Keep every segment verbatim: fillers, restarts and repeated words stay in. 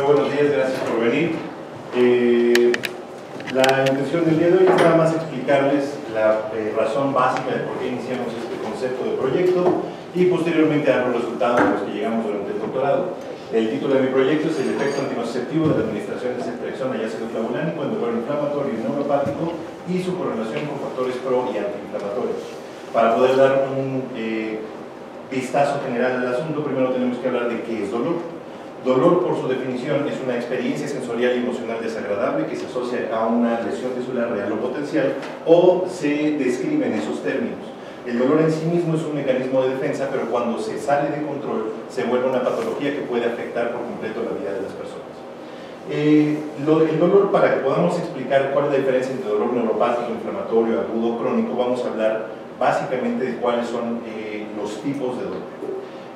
Muy buenos días, gracias por venir. Eh, la intención del día de hoy es nada más explicarles la eh, razón básica de por qué iniciamos este concepto de proyecto y posteriormente dar los resultados a los que llegamos durante el doctorado. El título de mi proyecto es el efecto anticonceptivo de la administración de ceftriaxona y ácido clavulánico en dolor inflamatorio y neuropático y su correlación con factores pro y antiinflamatorios. Para poder dar un eh, vistazo general del asunto, primero tenemos que hablar de qué es dolor. Dolor, por su definición, es una experiencia sensorial y emocional desagradable que se asocia a una lesión tisular real o potencial, o se describe en esos términos. El dolor en sí mismo es un mecanismo de defensa, pero cuando se sale de control se vuelve una patología que puede afectar por completo la vida de las personas. Eh, lo, el dolor, para que podamos explicar cuál es la diferencia entre dolor neuropático, inflamatorio, agudo, crónico, vamos a hablar básicamente de cuáles son eh, los tipos de dolor.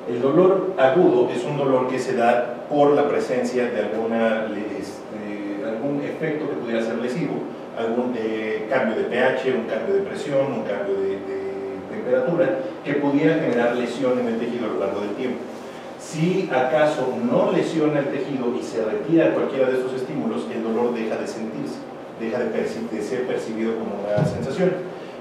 El dolor agudo es un dolor que se da por la presencia de alguna, este, algún efecto que pudiera ser lesivo, algún eh, cambio de pH, un cambio de presión, un cambio de, de temperatura que pudiera generar lesión en el tejido a lo largo del tiempo. Si acaso no lesiona el tejido y se retira cualquiera de esos estímulos, el dolor deja de sentirse, deja de, perci- de ser percibido como una sensación.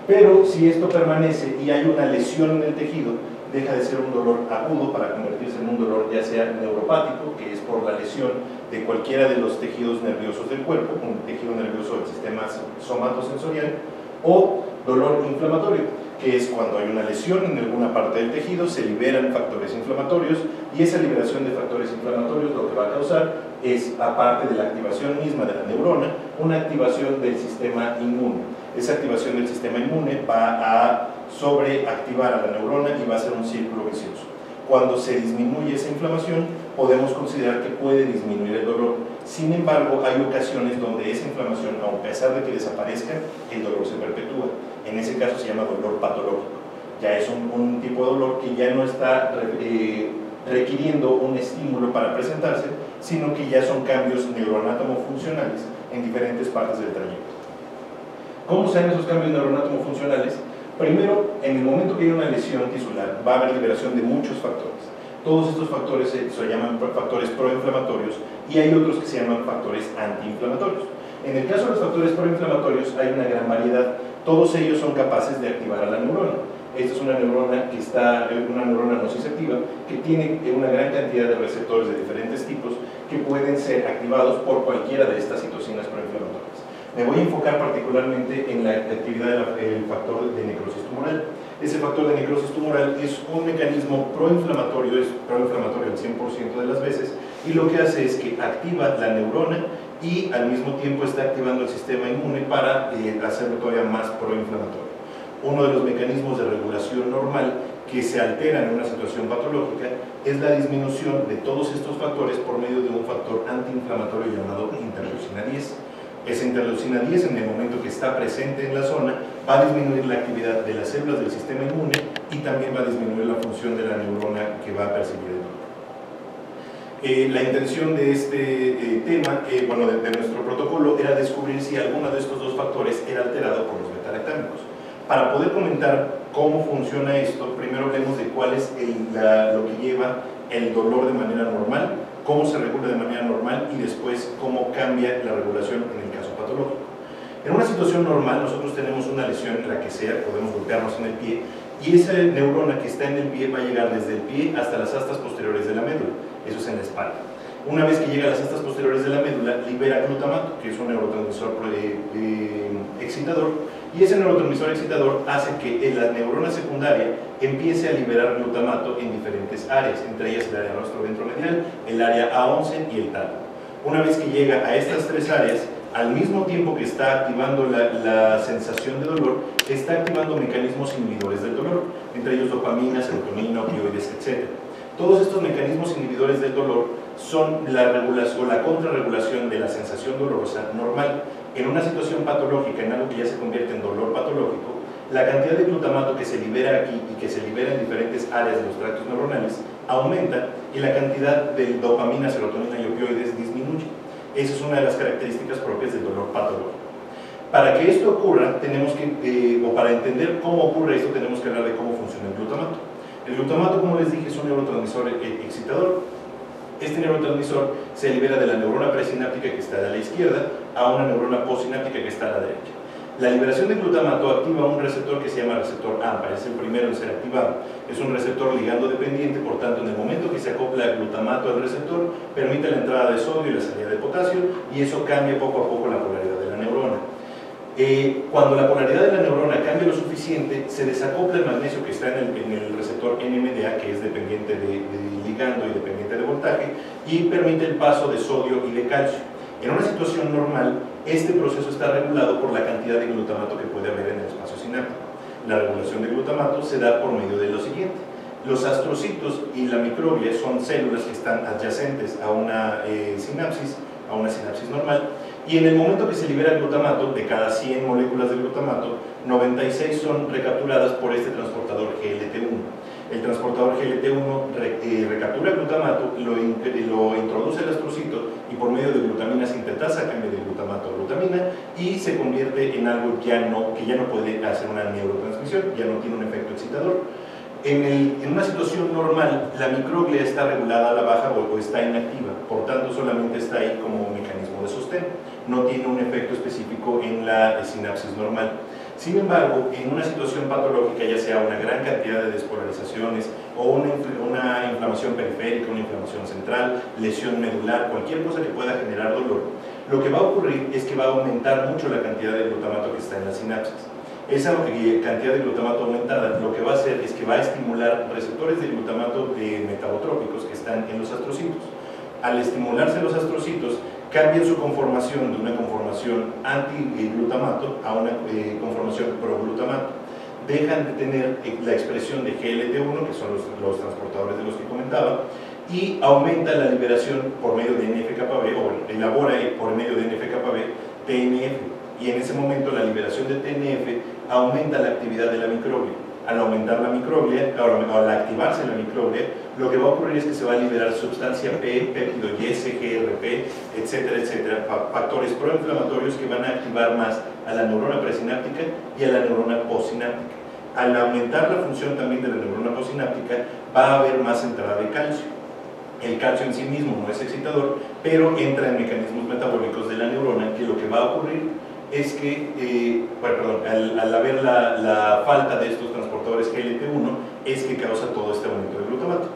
Pero si esto permanece y hay una lesión en el tejido, deja de ser un dolor agudo para convertirse en un dolor ya sea neuropático, que es por la lesión de cualquiera de los tejidos nerviosos del cuerpo, un tejido nervioso del sistema somatosensorial, o dolor inflamatorio, que es cuando hay una lesión en alguna parte del tejido, se liberan factores inflamatorios, y esa liberación de factores inflamatorios lo que va a causar es, aparte de la activación misma de la neurona, una activación del sistema inmune. Esa activación del sistema inmune va a sobreactivar a la neurona y va a ser un círculo vicioso. Cuando se disminuye esa inflamación, podemos considerar que puede disminuir el dolor. Sin embargo, hay ocasiones donde esa inflamación, a pesar de que desaparezca, el dolor se perpetúa. En ese caso se llama dolor patológico. Ya es un, un tipo de dolor que ya no está eh, requiriendo un estímulo para presentarse, sino que ya son cambios neuroanatomofuncionales en diferentes partes del trayecto. ¿Cómo se dan esos cambios neuroanatomofuncionales? Primero, en el momento que hay una lesión tisular, va a haber liberación de muchos factores. Todos estos factores se, se llaman factores proinflamatorios y hay otros que se llaman factores antiinflamatorios. En el caso de los factores proinflamatorios hay una gran variedad. Todos ellos son capaces de activar a la neurona. Esta es una neurona que está, una neurona nociceptiva que tiene una gran cantidad de receptores de diferentes tipos que pueden ser activados por cualquiera de estas citocinas proinflamatorias. Me voy a enfocar particularmente en la actividad del factor de necrosis tumoral. Ese factor de necrosis tumoral es un mecanismo proinflamatorio, es proinflamatorio al cien por ciento de las veces, y lo que hace es que activa la neurona y al mismo tiempo está activando el sistema inmune para eh, hacerlo todavía más proinflamatorio. Uno de los mecanismos de regulación normal que se altera en una situación patológica es la disminución de todos estos factores por medio de un factor antiinflamatorio llamado interleucina diez. Esa interleucina diez, en el momento que está presente en la zona, va a disminuir la actividad de las células del sistema inmune y también va a disminuir la función de la neurona que va a percibir el dolor. Eh, la intención de este eh, tema, eh, bueno, de, de nuestro protocolo, era descubrir si alguno de estos dos factores era alterado por los beta-lactámicos. Para poder comentar cómo funciona esto, primero hablemos de cuál es el, la, lo que lleva el dolor de manera normal, cómo se regula de manera normal y después cómo cambia la regulación en el caso patológico. En una situación normal nosotros tenemos una lesión en la que sea, podemos golpearnos en el pie y esa neurona que está en el pie va a llegar desde el pie hasta las astas posteriores de la médula, eso es en la espalda. Una vez que llega a las astas posteriores de la médula libera glutamato, que es un neurotransmisor excitador, y ese neurotransmisor excitador hace que en la neurona secundaria empiece a liberar glutamato en diferentes áreas, entre ellas el área rostro-ventromedial, el área A once y el tálamo. Una vez que llega a estas tres áreas, al mismo tiempo que está activando la, la sensación de dolor, está activando mecanismos inhibidores del dolor, entre ellos dopamina, serotonina, opioides, etcétera. Todos estos mecanismos inhibidores del dolor son la regulación, la contrarregulación de la sensación dolorosa normal. En una situación patológica, en algo que ya se convierte en dolor patológico, la cantidad de glutamato que se libera aquí y que se libera en diferentes áreas de los tractos neuronales aumenta y la cantidad de dopamina, serotonina y opioides disminuye. Esa es una de las características propias del dolor patológico. Para que esto ocurra, tenemos que, eh, o para entender cómo ocurre esto, tenemos que hablar de cómo funciona el glutamato. El glutamato, como les dije, es un neurotransmisor excitador. Este neurotransmisor se libera de la neurona presináptica que está a la izquierda a una neurona postsináptica que está a la derecha. La liberación de glutamato activa un receptor que se llama receptor AMPA, es el primero en ser activado. Es un receptor ligando dependiente, por tanto, en el momento que se acopla el glutamato al receptor, permite la entrada de sodio y la salida de potasio, y eso cambia poco a poco la polaridad de la neurona. Eh, cuando la polaridad de la neurona cambia lo suficiente, se desacopla el magnesio que está en el, en el receptor N M D A, que es dependiente de, de ligando y dependiente de voltaje, y permite el paso de sodio y de calcio. En una situación normal, este proceso está regulado por la cantidad de glutamato que puede haber en el espacio sináptico. La regulación de glutamato se da por medio de lo siguiente. Los astrocitos y la microglia son células que están adyacentes a una eh, sinapsis, a una sinapsis normal, y en el momento que se libera el glutamato, de cada cien moléculas de glutamato, noventa y seis son recapturadas por este transportador G L T uno. El transportador G L T uno re, eh, recaptura el glutamato, lo, in, lo introduce el astrocito y por medio de glutamina sintetasa, cambia de glutamato a glutamina y se convierte en algo que ya no, que ya no puede hacer una neurotransmisión, ya no tiene un efecto excitador. En, el, en una situación normal, la microglia está regulada a la baja o está inactiva, por tanto solamente está ahí como un mecanismo de sostén, no tiene un efecto específico en la sinapsis normal. Sin embargo, en una situación patológica, ya sea una gran cantidad de despolarizaciones o una, una inflamación periférica, una inflamación central, lesión medular, cualquier cosa que pueda generar dolor, lo que va a ocurrir es que va a aumentar mucho la cantidad de glutamato que está en la sinapsis. Esa cantidad de glutamato aumentada lo que va a hacer es que va a estimular receptores de glutamato eh, metabotrópicos que están en los astrocitos. Al estimularse los astrocitos, cambian su conformación de una conformación anti-glutamato a una eh, conformación pro-glutamato. Dejan de tener la expresión de G L T uno, que son los, los transportadores de los que comentaba, y aumenta la liberación por medio de N F K B, o elabora por medio de N F K B T N F. Y en ese momento la liberación de T N F aumenta la actividad de la microglia. Al aumentar la microglia, al activarse la microglia, lo que va a ocurrir es que se va a liberar sustancia P, péptido Y S, G R P, etcétera, etcétera, factores proinflamatorios que van a activar más a la neurona presináptica y a la neurona postsináptica. Al aumentar la función también de la neurona postsináptica, va a haber más entrada de calcio. El calcio en sí mismo no es excitador, pero entra en mecanismos metabólicos de la neurona, que lo que va a ocurrir es que eh, bueno, perdón, al, al haber la, la falta de estos transportadores G L T uno es que causa todo este aumento de glutamato.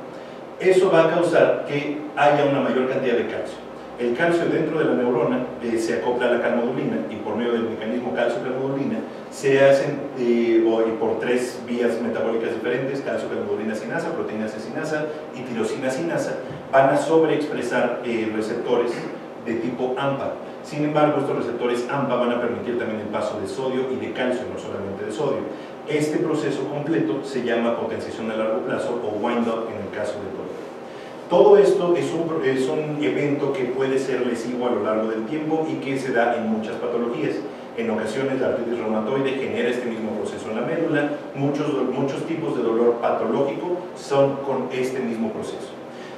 Eso va a causar que haya una mayor cantidad de calcio. El calcio dentro de la neurona eh, se acopla a la calmodulina y por medio del mecanismo calcio-calmodulina se hacen eh, por tres vías metabólicas diferentes, calcio-calmodulina cinasa, proteína C cinasa y tirosina cinasa, van a sobreexpresar eh, receptores de tipo AMPA. Sin embargo, estos receptores AMPA van a permitir también el paso de sodio y de calcio, no solamente de sodio. Este proceso completo se llama potenciación a largo plazo o wind-up en el caso del dolor. Todo esto es un, es un evento que puede ser lesivo a lo largo del tiempo y que se da en muchas patologías. En ocasiones la artritis reumatoide genera este mismo proceso en la médula. Muchos, muchos tipos de dolor patológico son con este mismo proceso.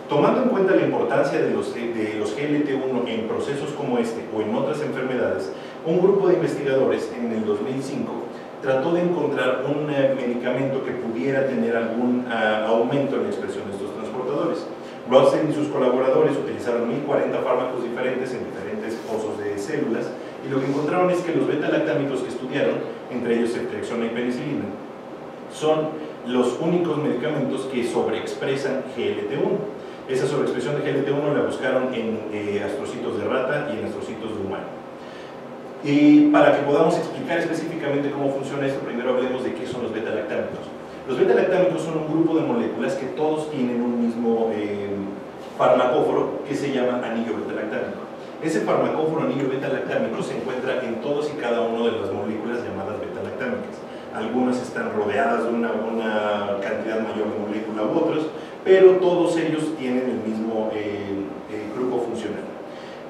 Tomando en cuenta la importancia de los, de los G L T uno en procesos como este o en otras enfermedades, un grupo de investigadores en el dos mil cinco trató de encontrar un eh, medicamento que pudiera tener algún uh, aumento en la expresión de estos transportadores. Rossen y sus colaboradores utilizaron mil cuarenta fármacos diferentes en diferentes pozos de células y lo que encontraron es que los beta-lactámicos que estudiaron, entre ellos ceftriaxona y penicilina, son los únicos medicamentos que sobreexpresan G L T uno. Esa sobreexpresión de G L T uno la buscaron en eh, astrocitos de rata y en astrocitos de humano. Y para que podamos explicar específicamente cómo funciona esto, primero hablemos de qué son los beta-lactámicos. Los beta-lactámicos son un grupo de moléculas que todos tienen un mismo eh, farmacóforo que se llama anillo beta-lactámico. Ese farmacóforo anillo beta-lactámico se encuentra en todos y cada una de las moléculas llamadas beta-lactámicas. Algunas están rodeadas de una, una cantidad mayor de molécula u otras, pero todos ellos tienen el mismo eh, eh, grupo funcional.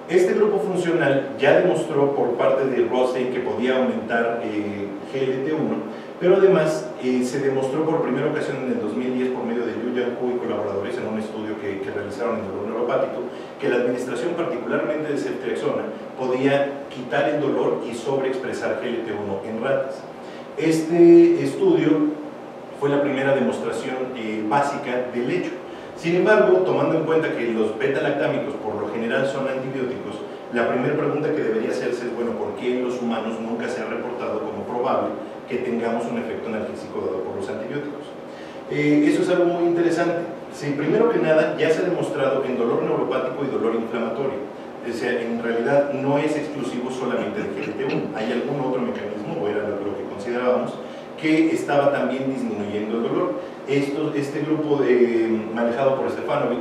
Este grupo funcional ya demostró por parte de Rossen que podía aumentar eh, G L T uno, pero además eh, se demostró por primera ocasión en el dos mil diez por medio de Yu Yang Ku y colaboradores en un estudio que, que realizaron en el dolor neuropático que la administración particularmente de ceftriaxona podía quitar el dolor y sobreexpresar G L T uno en ratas. Este estudio fue la primera demostración eh, básica del hecho. Sin embargo, tomando en cuenta que los beta-lactámicos por lo general son antibióticos, la primera pregunta que debería hacerse es, bueno, ¿por qué en los humanos nunca se ha reportado como probable que tengamos un efecto analgésico dado por los antibióticos? Eh, eso es algo muy interesante. Sí, primero que nada, ya se ha demostrado en dolor neuropático y dolor inflamatorio. O sea, en realidad no es exclusivo solamente del G L T uno, hay algún otro mecanismo, o era lo que considerábamos, que estaba también disminuyendo el dolor. Esto, este grupo de, manejado por Stefanovic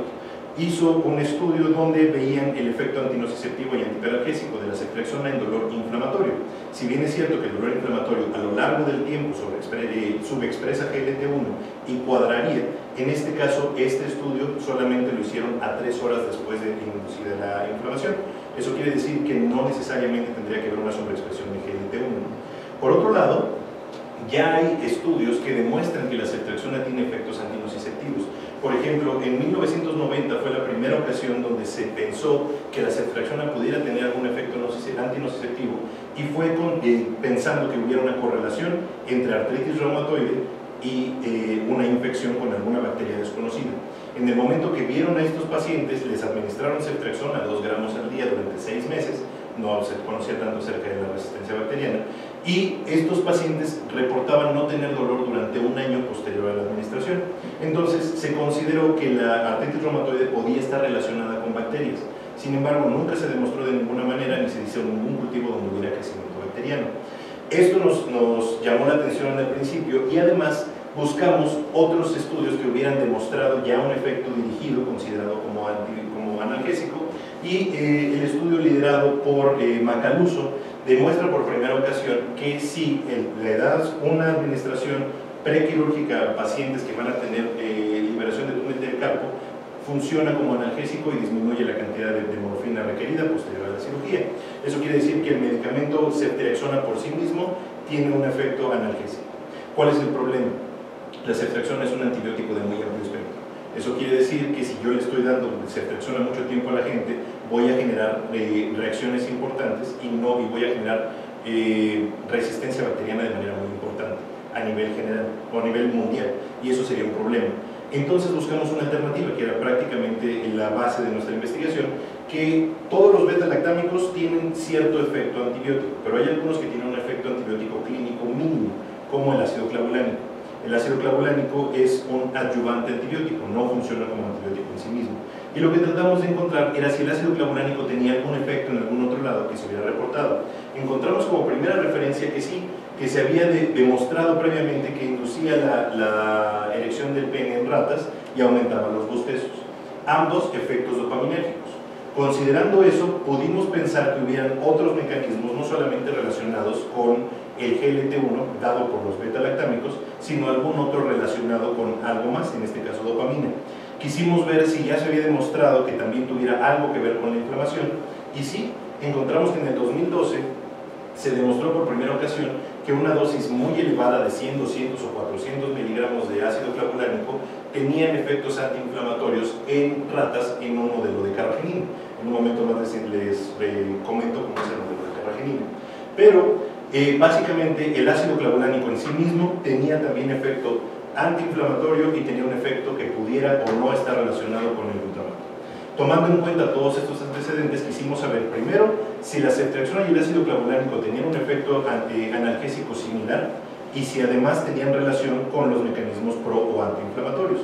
hizo un estudio donde veían el efecto antinociceptivo y antiperalgésico de la ceftriaxona en dolor inflamatorio. Si bien es cierto que el dolor inflamatorio a lo largo del tiempo subexpresa G L T uno y cuadraría, en este caso este estudio solamente lo hicieron a tres horas después de inducida la inflamación. Eso quiere decir que no necesariamente tendría que haber una sobreexpresión de G L T uno. Por otro lado, ya hay estudios que demuestran que la ceftriaxona tiene efectos antinociceptivos. Por ejemplo, en mil novecientos noventa fue la primera ocasión donde se pensó que la ceftriaxona pudiera tener algún efecto antinociceptivo, y fue con, eh, pensando que hubiera una correlación entre artritis reumatoide y eh, una infección con alguna bacteria desconocida. En el momento que vieron a estos pacientes, les administraron ceftriaxona dos gramos al día durante seis meses, no se conocía tanto acerca de la resistencia bacteriana, y estos pacientes reportaban no tener dolor durante un año posterior a la administración. Entonces se consideró que la artritis reumatoide podía estar relacionada con bacterias. Sin embargo, nunca se demostró de ninguna manera, ni se hizo ningún cultivo donde hubiera crecimiento bacteriano. Esto nos, nos llamó la atención al principio, y además buscamos otros estudios que hubieran demostrado ya un efecto dirigido considerado como, anti, como analgésico, y eh, el estudio liderado por eh, Macaluso demuestra por primera ocasión que si le das una administración prequirúrgica a pacientes que van a tener eh, liberación de túnel del carpo, funciona como analgésico y disminuye la cantidad de, de morfina requerida posterior a la cirugía. Eso quiere decir que el medicamento ceftriaxona por sí mismo tiene un efecto analgésico. ¿Cuál es el problema? La ceftriaxona es un antibiótico de muy amplio espectro. Eso quiere decir que si yo le estoy dando ceftriaxona mucho tiempo a la gente, voy a generar eh, reacciones importantes y, no, y voy a generar eh, resistencia bacteriana de manera muy importante a nivel general o a nivel mundial, y eso sería un problema. Entonces buscamos una alternativa que era prácticamente la base de nuestra investigación, que todos los beta-lactámicos tienen cierto efecto antibiótico, pero hay algunos que tienen un efecto antibiótico clínico mínimo, como el ácido clavulánico. El ácido clavulánico es un adyuvante antibiótico, no funciona como antibiótico en sí mismo. Y lo que tratamos de encontrar era si el ácido clavulánico tenía algún efecto en algún otro lado que se hubiera reportado. Encontramos como primera referencia que sí, que se había de, demostrado previamente que inducía la, la erección del pene en ratas y aumentaba los bostezos. Ambos efectos dopaminérgicos. Considerando eso, pudimos pensar que hubieran otros mecanismos no solamente relacionados con el G L T uno dado por los beta-lactámicos, sino algún otro relacionado con algo más, en este caso dopamina. Quisimos ver si ya se había demostrado que también tuviera algo que ver con la inflamación, y sí, encontramos que en el dos mil doce se demostró por primera ocasión que una dosis muy elevada de cien, doscientos o cuatrocientos miligramos de ácido clavulánico tenían efectos antiinflamatorios en ratas en un modelo de carragenina. En un momento más les comento cómo es el modelo de carragenina. Pero Eh, básicamente el ácido clavulánico en sí mismo tenía también efecto antiinflamatorio y tenía un efecto que pudiera o no estar relacionado con el glutamato. Tomando en cuenta todos estos antecedentes, quisimos saber primero si la ceftriaxona y el ácido clavulánico tenían un efecto analgésico similar, y si además tenían relación con los mecanismos pro o antiinflamatorios.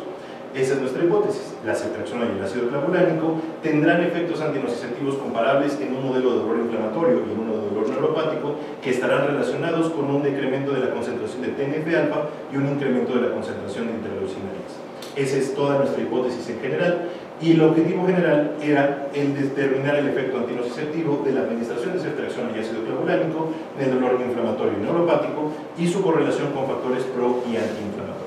Esa es nuestra hipótesis. La ceftriaxona y el ácido clavulánico tendrán efectos antinociceptivos comparables en un modelo de dolor inflamatorio y en uno de dolor neuropático, que estarán relacionados con un decremento de la concentración de T N F alfa y un incremento de la concentración de interleucina diez. Esa es toda nuestra hipótesis en general, y el objetivo general era el determinar el efecto antinociceptivo de la administración de ceftriaxona y ácido clavulánico en el dolor inflamatorio y neuropático y su correlación con factores pro y antiinflamatorios.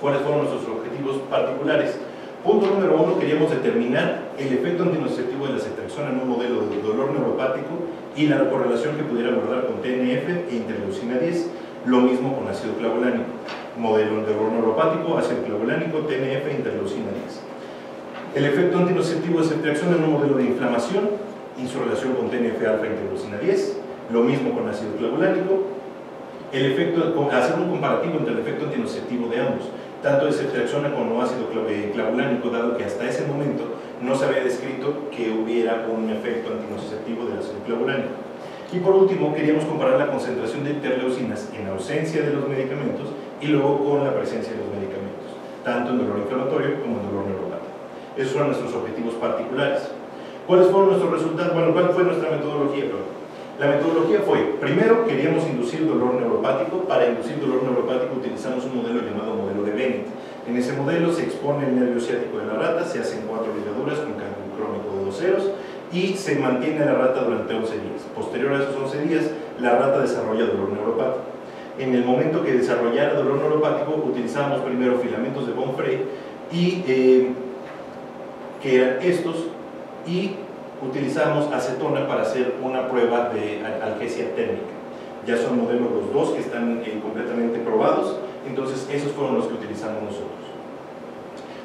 ¿Cuáles fueron nuestros objetivos particulares? Punto número uno, queríamos determinar el efecto antinociceptivo de la ceftriaxona en un modelo de dolor neuropático y la correlación que pudiera abordar con T N F e interleucina diez, lo mismo con ácido clavulánico. Modelo de dolor neuropático, ácido clavulánico, T N F e interleucina diez. El efecto antinociceptivo de ceftriaxona en un modelo de inflamación y su relación con T N F alfa e interleucina diez, lo mismo con ácido clavulánico. El efecto, hacer un comparativo entre el efecto antinociceptivo de ambos. tanto de ceftriaxona como ácido clavulánico, dado que hasta ese momento no se había descrito que hubiera un efecto antinociceptivo del ácido clavulánico. Y por último, queríamos comparar la concentración de interleucinas en ausencia de los medicamentos y luego con la presencia de los medicamentos, tanto en dolor inflamatorio como en dolor neuropático. Esos fueron nuestros objetivos particulares. ¿Cuáles fueron nuestros resultados? Bueno, ¿cuál fue nuestra metodología? La metodología fue, primero queríamos inducir dolor neuropático. Para inducir dolor neuropático utilizamos un modelo llamado modelo de Bennett. En ese modelo se expone el nervio ciático de la rata, se hacen cuatro ligaduras con cálculo crónico de dos ceros y se mantiene a la rata durante once días. Posterior a esos once días, la rata desarrolla dolor neuropático. En el momento que desarrollara dolor neuropático, utilizamos primero filamentos de Von Frey, y, eh, que eran estos, y utilizamos acetona para hacer una prueba de analgesia térmica. Ya son modelos los dos que están eh, completamente probados, entonces esos fueron los que utilizamos nosotros.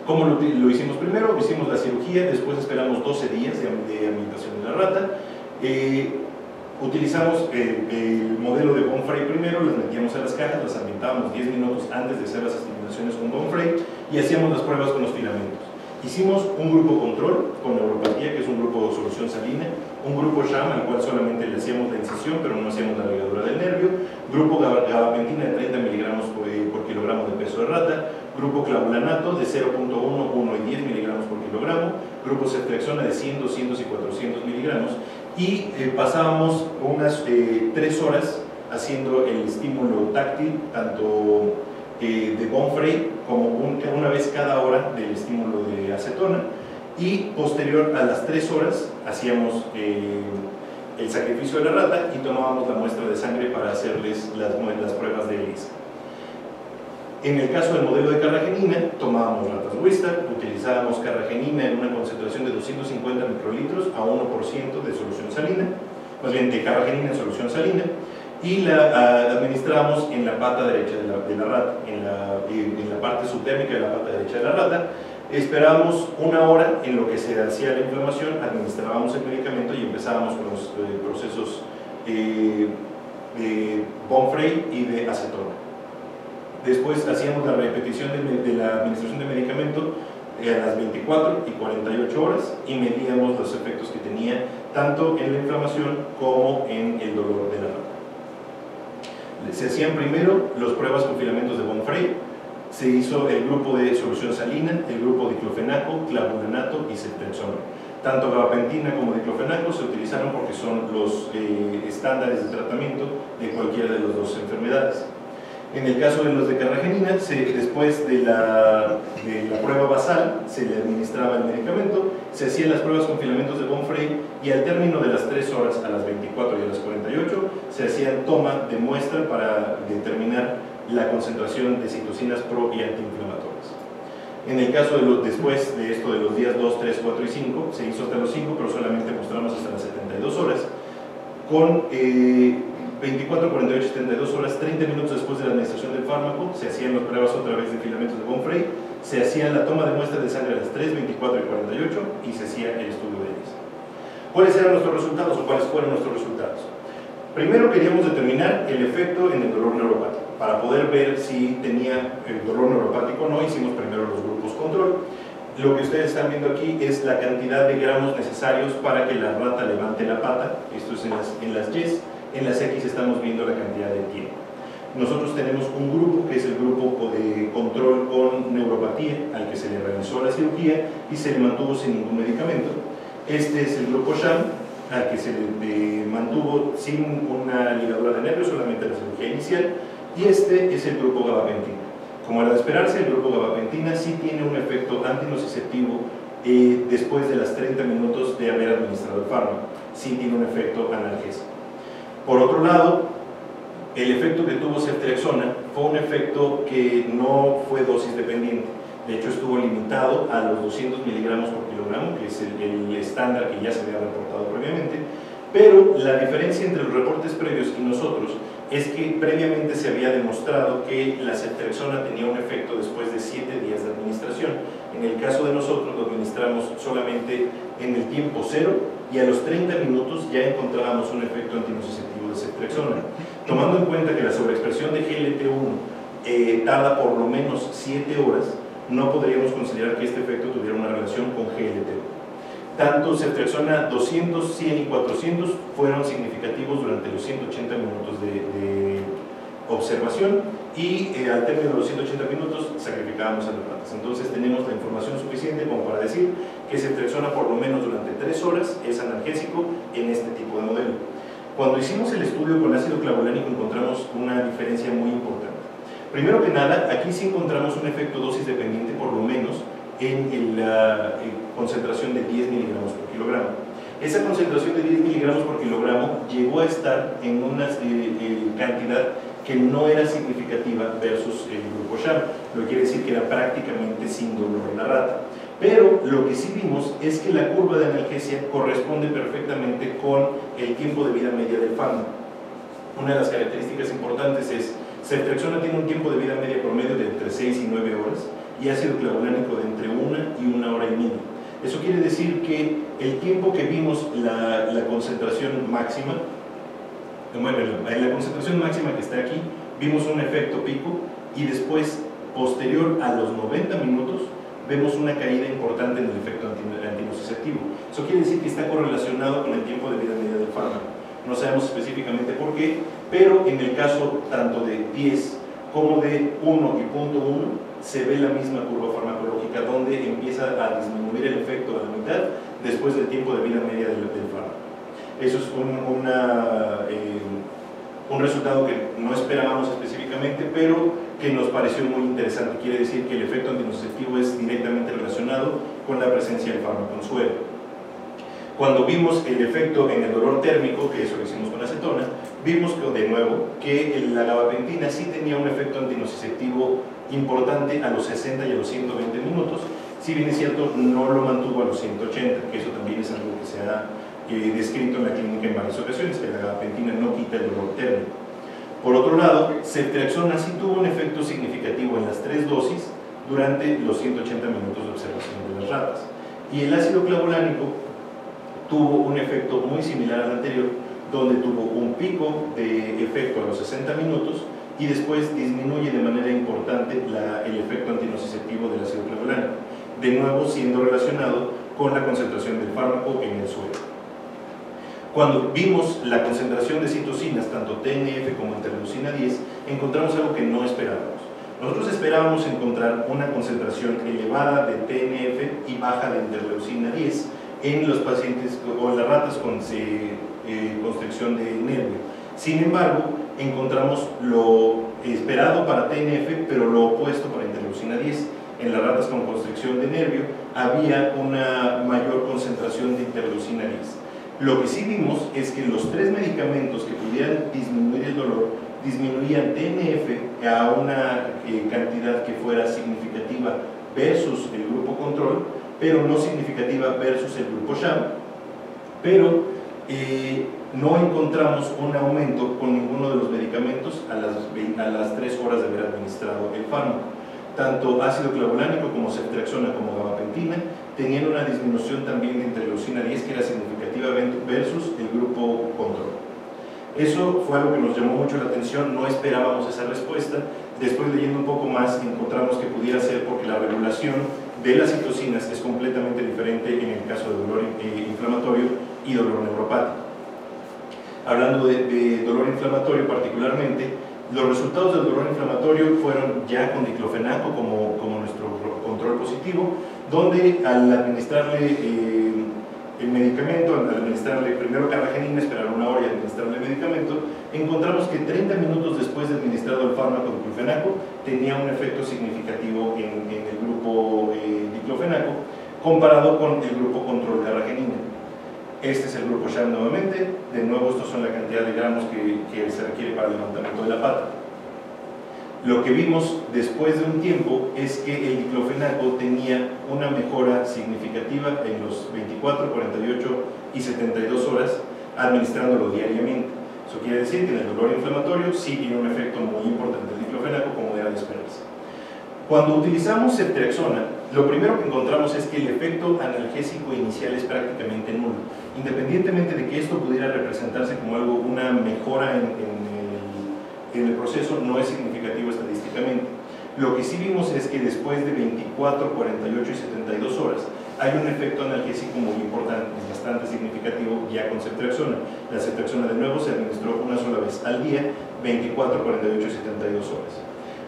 ¿Cómo lo, lo hicimos primero? Hicimos la cirugía, después esperamos doce días de, de alimentación de la rata, eh, utilizamos eh, el modelo de Von Frey primero, las metíamos a las cajas, las ambientábamos diez minutos antes de hacer las estimulaciones con Von Frey y hacíamos las pruebas con los filamentos. Hicimos un grupo control con neuropatía, que es un grupo de solución salina, un grupo SHAM al cual solamente le hacíamos la incisión pero no hacíamos la ligadura del nervio, grupo gabapentina de treinta miligramos por kilogramo de peso de rata, grupo clavulanato de cero punto uno, uno y diez miligramos por kilogramo, grupo ceftriaxona de cien, doscientos y cuatrocientos miligramos y eh, pasábamos unas eh, tres horas haciendo el estímulo táctil, tanto eh, de Von Frey como un, una vez cada hora del estímulo de acetona, y posterior a las tres horas hacíamos eh, el sacrificio de la rata y tomábamos la muestra de sangre para hacerles las, las pruebas de ELISA. En el caso del modelo de carragenina, tomábamos ratas Wistar, utilizábamos carragenina en una concentración de doscientos cincuenta microlitros a uno por ciento de solución salina, más bien de carragenina en solución salina, y la administramos en la pata derecha de la, de la rata, en la, en la parte subdérmica de la pata derecha de la rata. Esperábamos una hora en lo que se hacía la inflamación, administrábamos el medicamento y empezábamos con los eh, procesos eh, de Von Frey y de acetona. Después hacíamos la repetición de, de la administración de medicamento eh, a las veinticuatro y cuarenta y ocho horas y medíamos los efectos que tenía tanto en la inflamación como en el dolor de la rata. Se hacían primero las pruebas con filamentos de Von Frey, se hizo el grupo de solución salina, el grupo diclofenaco, clavulanato y ceftriaxona. Tanto gabapentina como diclofenaco se utilizaron porque son los eh, estándares de tratamiento de cualquiera de las dos enfermedades. En el caso de los de carragenina, se, después de la, de la prueba basal, se le administraba el medicamento, se hacían las pruebas con filamentos de Von Frey y al término de las tres horas, a las veinticuatro y a las cuarenta y ocho, se hacían toma de muestra para determinar la concentración de citocinas pro y antiinflamatorias. En el caso de los, después de esto de los días dos, tres, cuatro y cinco, se hizo hasta los cinco, pero solamente mostramos hasta las setenta y dos horas, con eh, veinticuatro, cuarenta y ocho, setenta y dos horas, treinta minutos después de la administración del fármaco, se hacían las pruebas otra vez de filamentos de Von Frey, se hacía la toma de muestras de sangre a las tres, veinticuatro y cuarenta y ocho y se hacía el estudio de ellas. ¿Cuáles eran nuestros resultados o cuáles fueron nuestros resultados? Primero queríamos determinar el efecto en el dolor neuropático. Para poder ver si tenía el dolor neuropático o no, hicimos primero los grupos control. Lo que ustedes están viendo aquí es la cantidad de gramos necesarios para que la rata levante la pata. Esto es en las, en las Y. En las X estamos viendo la cantidad de tiempo. Nosotros tenemos un grupo que es el grupo de control con neuropatía, al que se le realizó la cirugía y se le mantuvo sin ningún medicamento. Este es el grupo SHAM, al que se le mantuvo sin una ligadura de nervio, solamente la cirugía inicial. Y este es el grupo gabapentina. Como era de esperarse, el grupo gabapentina sí tiene un efecto antinociceptivo eh, después de las treinta minutos de haber administrado el fármaco. Sí tiene un efecto analgésico. Por otro lado, el efecto que tuvo ceftriaxona fue un efecto que no fue dosis dependiente. De hecho, estuvo limitado a los doscientos miligramos por kilogramo, que es el, el estándar que ya se había reportado previamente. Pero la diferencia entre los reportes previos y nosotros es que previamente se había demostrado que la ceftriaxona tenía un efecto después de siete días de administración. En el caso de nosotros lo administramos solamente en el tiempo cero y a los treinta minutos ya encontrábamos un efecto antinociceptivo de ceftriaxona. Tomando en cuenta que la sobreexpresión de G L T uno eh, tarda por lo menos siete horas, no podríamos considerar que este efecto tuviera una relación con G L T uno. Tanto ceftriaxona doscientos, cien y cuatrocientos fueron significativos durante los ciento ochenta minutos de, de observación, y eh, al término de los ciento ochenta minutos sacrificábamos a las ratas. Entonces tenemos la información suficiente como para decir que ceftriaxona por lo menos durante tres horas es analgésico en este tipo de modelo. Cuando hicimos el estudio con ácido clavulánico encontramos una diferencia muy importante. Primero que nada, aquí sí encontramos un efecto dosis dependiente por lo menos en la concentración de diez miligramos por kilogramo. Esa concentración de diez miligramos por kilogramo llegó a estar en una cantidad que no era significativa versus el grupo sham, lo que quiere decir que era prácticamente sin dolor en la rata. Pero lo que sí vimos es que la curva de analgesia corresponde perfectamente con el tiempo de vida media del fármaco. Una de las características importantes es que ceftriaxona tiene un tiempo de vida media promedio de entre seis y nueve horas y ácido clavulánico de entre una y una hora y media. Eso quiere decir que el tiempo que vimos la, la concentración máxima, bueno, en la concentración máxima que está aquí, vimos un efecto pico y después, posterior a los noventa minutos, vemos una caída importante en el efecto antinociceptivo. Eso quiere decir que está correlacionado con el tiempo de vida media del fármaco. No sabemos específicamente por qué, pero en el caso tanto de diez como de uno y punto uno se ve la misma curva farmacológica, donde empieza a disminuir el efecto a la mitad después del tiempo de vida media del, del fármaco. Eso es un, una, eh, un resultado que no esperábamos específicamente, pero que nos pareció muy interesante. Quiere decir que el efecto antinociceptivo es directamente relacionado con la presencia del fármaco en suero. Cuando vimos el efecto en el dolor térmico, que eso lo hicimos con acetona, vimos que, de nuevo, que la gabapentina sí tenía un efecto antinociceptivo importante a los sesenta y a los ciento veinte minutos, si bien es cierto no lo mantuvo a los ciento ochenta, que eso también es algo que se ha eh, descrito en la clínica en varias ocasiones, que la gabapentina no quita el dolor térmico. Por otro lado, ceftriaxona sí tuvo un efecto significativo en las tres dosis durante los ciento ochenta minutos de observación de las ratas. Y el ácido clavulánico tuvo un efecto muy similar al anterior, donde tuvo un pico de efecto a los sesenta minutos y después disminuye de manera importante la, el efecto antinociceptivo del ácido clavulánico, de nuevo siendo relacionado con la concentración del fármaco en el suero. Cuando vimos la concentración de citocinas, tanto T N F como interleucina diez, encontramos algo que no esperábamos. Nosotros esperábamos encontrar una concentración elevada de T N F y baja de interleucina diez en los pacientes o en las ratas con eh, constricción de nervio. Sin embargo, encontramos lo esperado para T N F, pero lo opuesto para interleucina diez. En las ratas con constricción de nervio había una mayor concentración de interleucina diez. Lo que sí vimos es que los tres medicamentos que pudieran disminuir el dolor disminuían T N F a una eh, cantidad que fuera significativa versus el grupo control, pero no significativa versus el grupo sham, pero eh, no encontramos un aumento con ninguno de los medicamentos a las, a las tres horas de haber administrado el fármaco. Tanto ácido clavulánico como ceftriaxona como gabapentina tenían una disminución también de interleucina diez que era significativa versus el grupo control. Eso fue algo que nos llamó mucho la atención, no esperábamos esa respuesta. Después, leyendo un poco más, encontramos que pudiera ser porque la regulación de las citocinas es completamente diferente en el caso de dolor eh, inflamatorio y dolor neuropático. Hablando de, de dolor inflamatorio particularmente, los resultados del dolor inflamatorio fueron ya con diclofenaco como, como nuestro control positivo, donde al administrarle eh, el medicamento, al administrarle primero carragenina, esperar una hora y administrarle el medicamento, encontramos que treinta minutos después de administrado el fármaco diclofenaco tenía un efecto significativo en, en el grupo eh, diclofenaco comparado con el grupo control carragenina. Este es el grupo sham nuevamente, de nuevo estos son la cantidad de gramos que, que se requiere para el levantamiento de la pata. Lo que vimos después de un tiempo es que el diclofenaco tenía una mejora significativa en los veinticuatro, cuarenta y ocho y setenta y dos horas administrándolo diariamente. Eso quiere decir que en el dolor inflamatorio sí tiene un efecto muy importante el diclofenaco, como era de esperarse. Cuando utilizamos ceftriaxona, lo primero que encontramos es que el efecto analgésico inicial es prácticamente nulo. Independientemente de que esto pudiera representarse como algo, una mejora en, en, el, en el proceso, no es significativo estadísticamente. específicamente. Lo que sí vimos es que después de veinticuatro, cuarenta y ocho y setenta y dos horas hay un efecto analgésico muy importante, bastante significativo ya con ceftriaxona. La ceftriaxona de nuevo se administró una sola vez al día, veinticuatro, cuarenta y ocho y setenta y dos horas.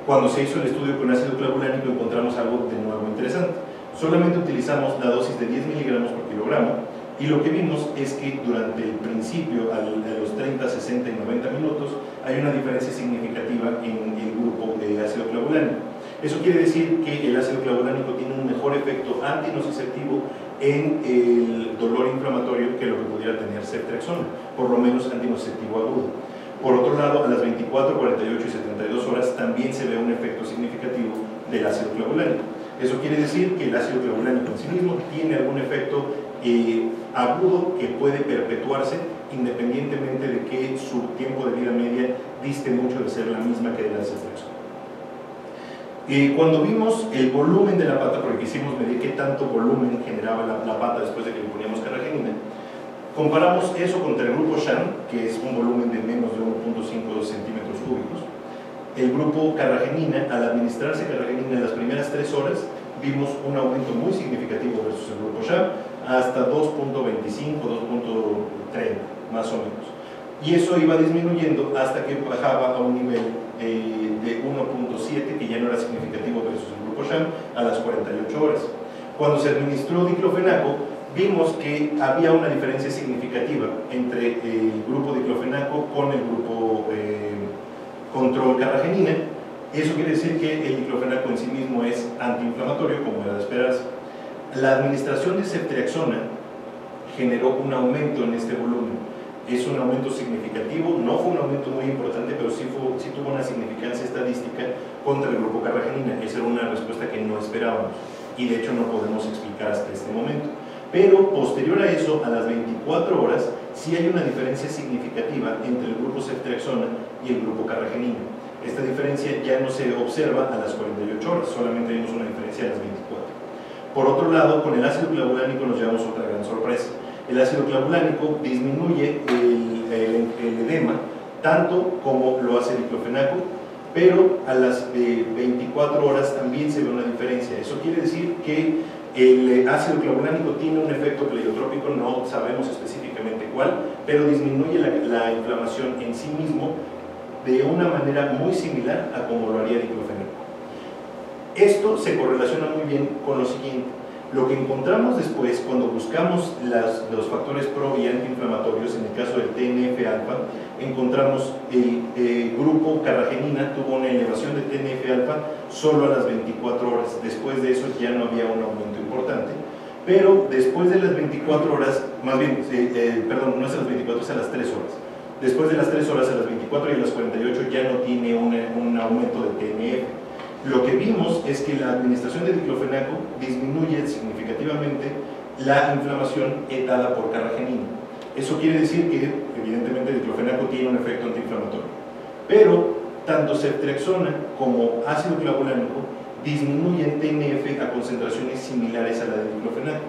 Cuando se hizo el estudio con ácido clavulánico encontramos algo de nuevo interesante. Solamente utilizamos la dosis de diez miligramos por kilogramo y lo que vimos es que durante el principio, a los treinta, sesenta y noventa minutos, hay una diferencia significativa en el grupo de ácido clavulánico. Eso quiere decir que el ácido clavulánico tiene un mejor efecto antinociceptivo en el dolor inflamatorio que lo que pudiera tener ceftriaxona, por lo menos antinociceptivo agudo. Por otro lado, a las veinticuatro, cuarenta y ocho y setenta y dos horas también se ve un efecto significativo del ácido clavulánico. Eso quiere decir que el ácido clavulánico en sí mismo tiene algún efecto eh, agudo que puede perpetuarse independientemente de que su tiempo de vida media diste mucho de ser la misma que de la ceftriaxona. Eh, cuando vimos el volumen de la pata, porque quisimos medir qué tanto volumen generaba la, la pata después de que le poníamos carragenina, comparamos eso contra el grupo Sham, que es un volumen de menos de uno punto cinco centímetros cúbicos. El grupo carragenina, al administrarse carragenina en las primeras tres horas, vimos un aumento muy significativo versus el grupo Sham, hasta dos punto veinticinco, dos punto treinta, más o menos. Y eso iba disminuyendo hasta que bajaba a un nivel eh, de uno punto siete, que ya no era significativo versus el grupo Sham, a las cuarenta y ocho horas. Cuando se administró diclofenaco, vimos que había una diferencia significativa entre el grupo diclofenaco con el grupo eh, control carragenina. Eso quiere decir que el diclofenaco en sí mismo es antiinflamatorio, como era de esperarse. La administración de ceftriaxona generó un aumento en este volumen. Es un aumento significativo, no fue un aumento muy importante, pero sí, fue, sí tuvo una significancia estadística contra el grupo carragenina. Esa era una respuesta que no esperábamos y de hecho no podemos explicar hasta este momento. Pero posterior a eso, a las veinticuatro horas, sí hay una diferencia significativa entre el grupo ceftriaxona y el grupo carragenina. Esta diferencia ya no se observa a las cuarenta y ocho horas, solamente vimos una diferencia a las veinticuatro. Por otro lado, con el ácido clavulánico nos llevamos otra gran sorpresa. El ácido clavulánico disminuye el, el, el edema tanto como lo hace el diclofenaco, pero a las eh, veinticuatro horas también se ve una diferencia. Eso quiere decir que el ácido clavulánico tiene un efecto pleiotrópico, no sabemos específicamente cuál, pero disminuye la, la inflamación en sí mismo de una manera muy similar a como lo haría el diclofenaco. Esto se correlaciona muy bien con lo siguiente. Lo que encontramos después, cuando buscamos las, los factores pro y antiinflamatorios, en el caso del T N F alfa, encontramos el eh, grupo carragenina tuvo una elevación de T N F alfa solo a las veinticuatro horas. Después de eso ya no había un aumento importante, pero después de las veinticuatro horas, más bien, eh, eh, perdón, no es a las veinticuatro, es a las tres horas. Después de las tres horas, a las veinticuatro y a las cuarenta y ocho ya no tiene una, un aumento de T N F. Lo que vimos es que la administración de diclofenaco disminuye significativamente la inflamación dada por carragenina. Eso quiere decir que, evidentemente, el diclofenaco tiene un efecto antiinflamatorio. Pero, tanto ceftriaxona como ácido clavulánico disminuyen T N F a concentraciones similares a la del diclofenaco.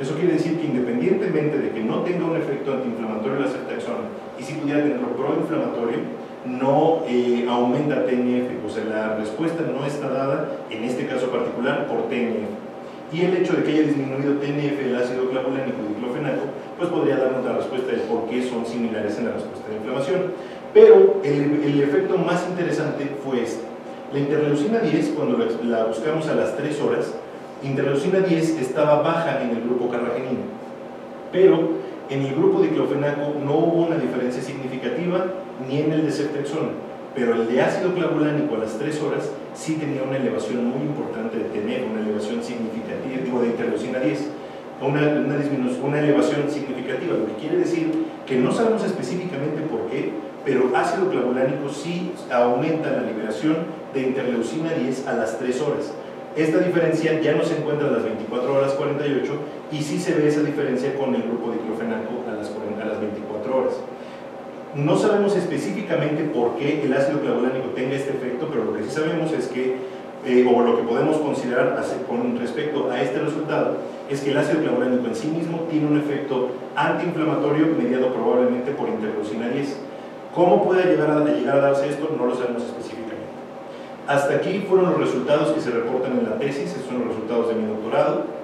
Eso quiere decir que, independientemente de que no tenga un efecto antiinflamatorio la ceftriaxona y si pudiera tenerlo proinflamatorio, no eh, aumenta T N F, o sea, la respuesta no está dada, en este caso particular, por T N F. Y el hecho de que haya disminuido T N F, el ácido clavulánico y diclofenaco, pues podría darnos la respuesta de por qué son similares en la respuesta de inflamación. Pero el, el efecto más interesante fue este. La interleucina diez, cuando la, la buscamos a las tres horas, interleucina diez estaba baja en el grupo carragenina, pero en el grupo diclofenaco no hubo una diferencia significativa ni en el de ceftriaxona, pero el de ácido clavulánico a las tres horas sí tenía una elevación muy importante de tener, una elevación significativa, digo de interleucina diez, una, una, una elevación significativa, lo que quiere decir que no sabemos específicamente por qué, pero ácido clavulánico sí aumenta la liberación de interleucina diez a las tres horas. Esta diferencia ya no se encuentra a las veinticuatro horas cuarenta y ocho y sí se ve esa diferencia con el grupo diclofenaco a las, a las veinticuatro horas. No sabemos específicamente por qué el ácido clavulánico tenga este efecto, pero lo que sí sabemos es que, eh, o lo que podemos considerar con respecto a este resultado, es que el ácido clavulánico en sí mismo tiene un efecto antiinflamatorio mediado probablemente por interleucina diez. ¿Cómo puede llegar a, llegar a darse esto? No lo sabemos específicamente. Hasta aquí fueron los resultados que se reportan en la tesis, esos son los resultados de mi doctorado.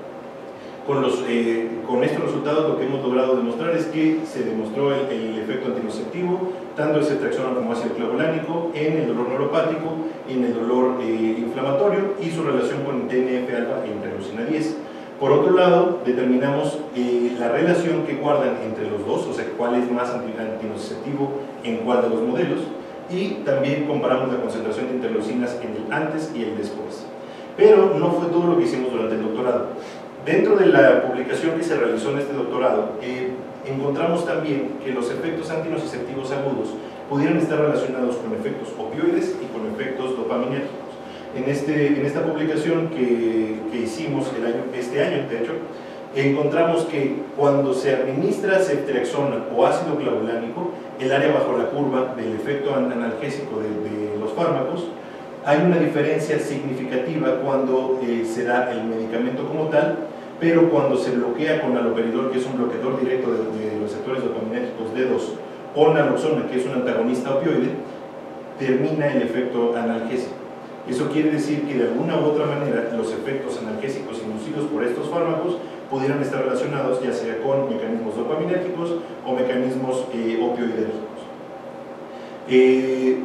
Con, los, eh, con estos resultados lo que hemos logrado demostrar es que se demostró el, el efecto antinociceptivo, tanto el ceftriaxona como ácido clavulánico, en el dolor neuropático, en el dolor eh, inflamatorio y su relación con el T N F alfa e interleucina diez. Por otro lado, determinamos eh, la relación que guardan entre los dos, o sea, cuál es más antinociceptivo en cuál de los modelos, y también comparamos la concentración de interleucinas en el antes y el después. Pero no fue todo lo que hicimos durante el doctorado. Dentro de la publicación que se realizó en este doctorado, eh, encontramos también que los efectos antinociceptivos agudos pudieran estar relacionados con efectos opioides y con efectos dopaminérgicos. En, este, en esta publicación que, que hicimos el año, este año, de hecho, encontramos que cuando se administra ceftriaxona o ácido clavulánico, el área bajo la curva del efecto analgésico de, de los fármacos, hay una diferencia significativa cuando eh, se da el medicamento como tal, pero cuando se bloquea con haloperidol, que es un bloqueador directo de, de los receptores dopaminérgicos D dos, o naloxona, que es un antagonista opioide, termina el efecto analgésico. Eso quiere decir que de alguna u otra manera los efectos analgésicos inducidos por estos fármacos pudieran estar relacionados ya sea con mecanismos dopaminérgicos o mecanismos eh, opioidérgicos. Eh,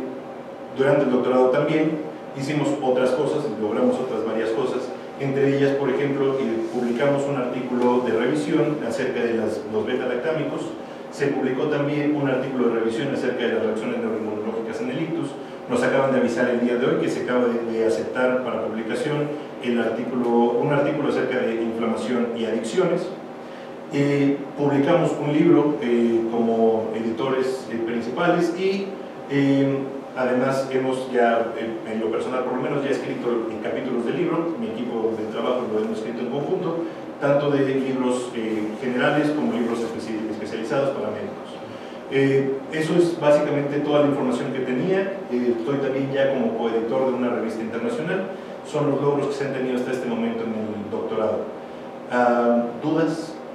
durante el doctorado también hicimos otras cosas, logramos otras varias cosas, entre ellas, por ejemplo, eh, publicamos un artículo de revisión acerca de las, los beta-lactámicos, se publicó también un artículo de revisión acerca de las reacciones neuroinmunológicas en el ictus. Nos acaban de avisar el día de hoy que se acaba de, de aceptar para publicación el artículo, un artículo acerca de inflamación y adicciones. Eh, publicamos un libro eh, como editores eh, principales y eh, además hemos ya, en lo personal por lo menos, ya escrito en capítulos del libro. Mi equipo de trabajo lo hemos escrito en conjunto, tanto de libros eh, generales como libros especializados para médicos. Eh, eso es básicamente toda la información que tenía. Eh, estoy también ya como coeditor de una revista internacional. Son los logros que se han tenido hasta este momento en el doctorado. Ah, ¿Dudas? Okay.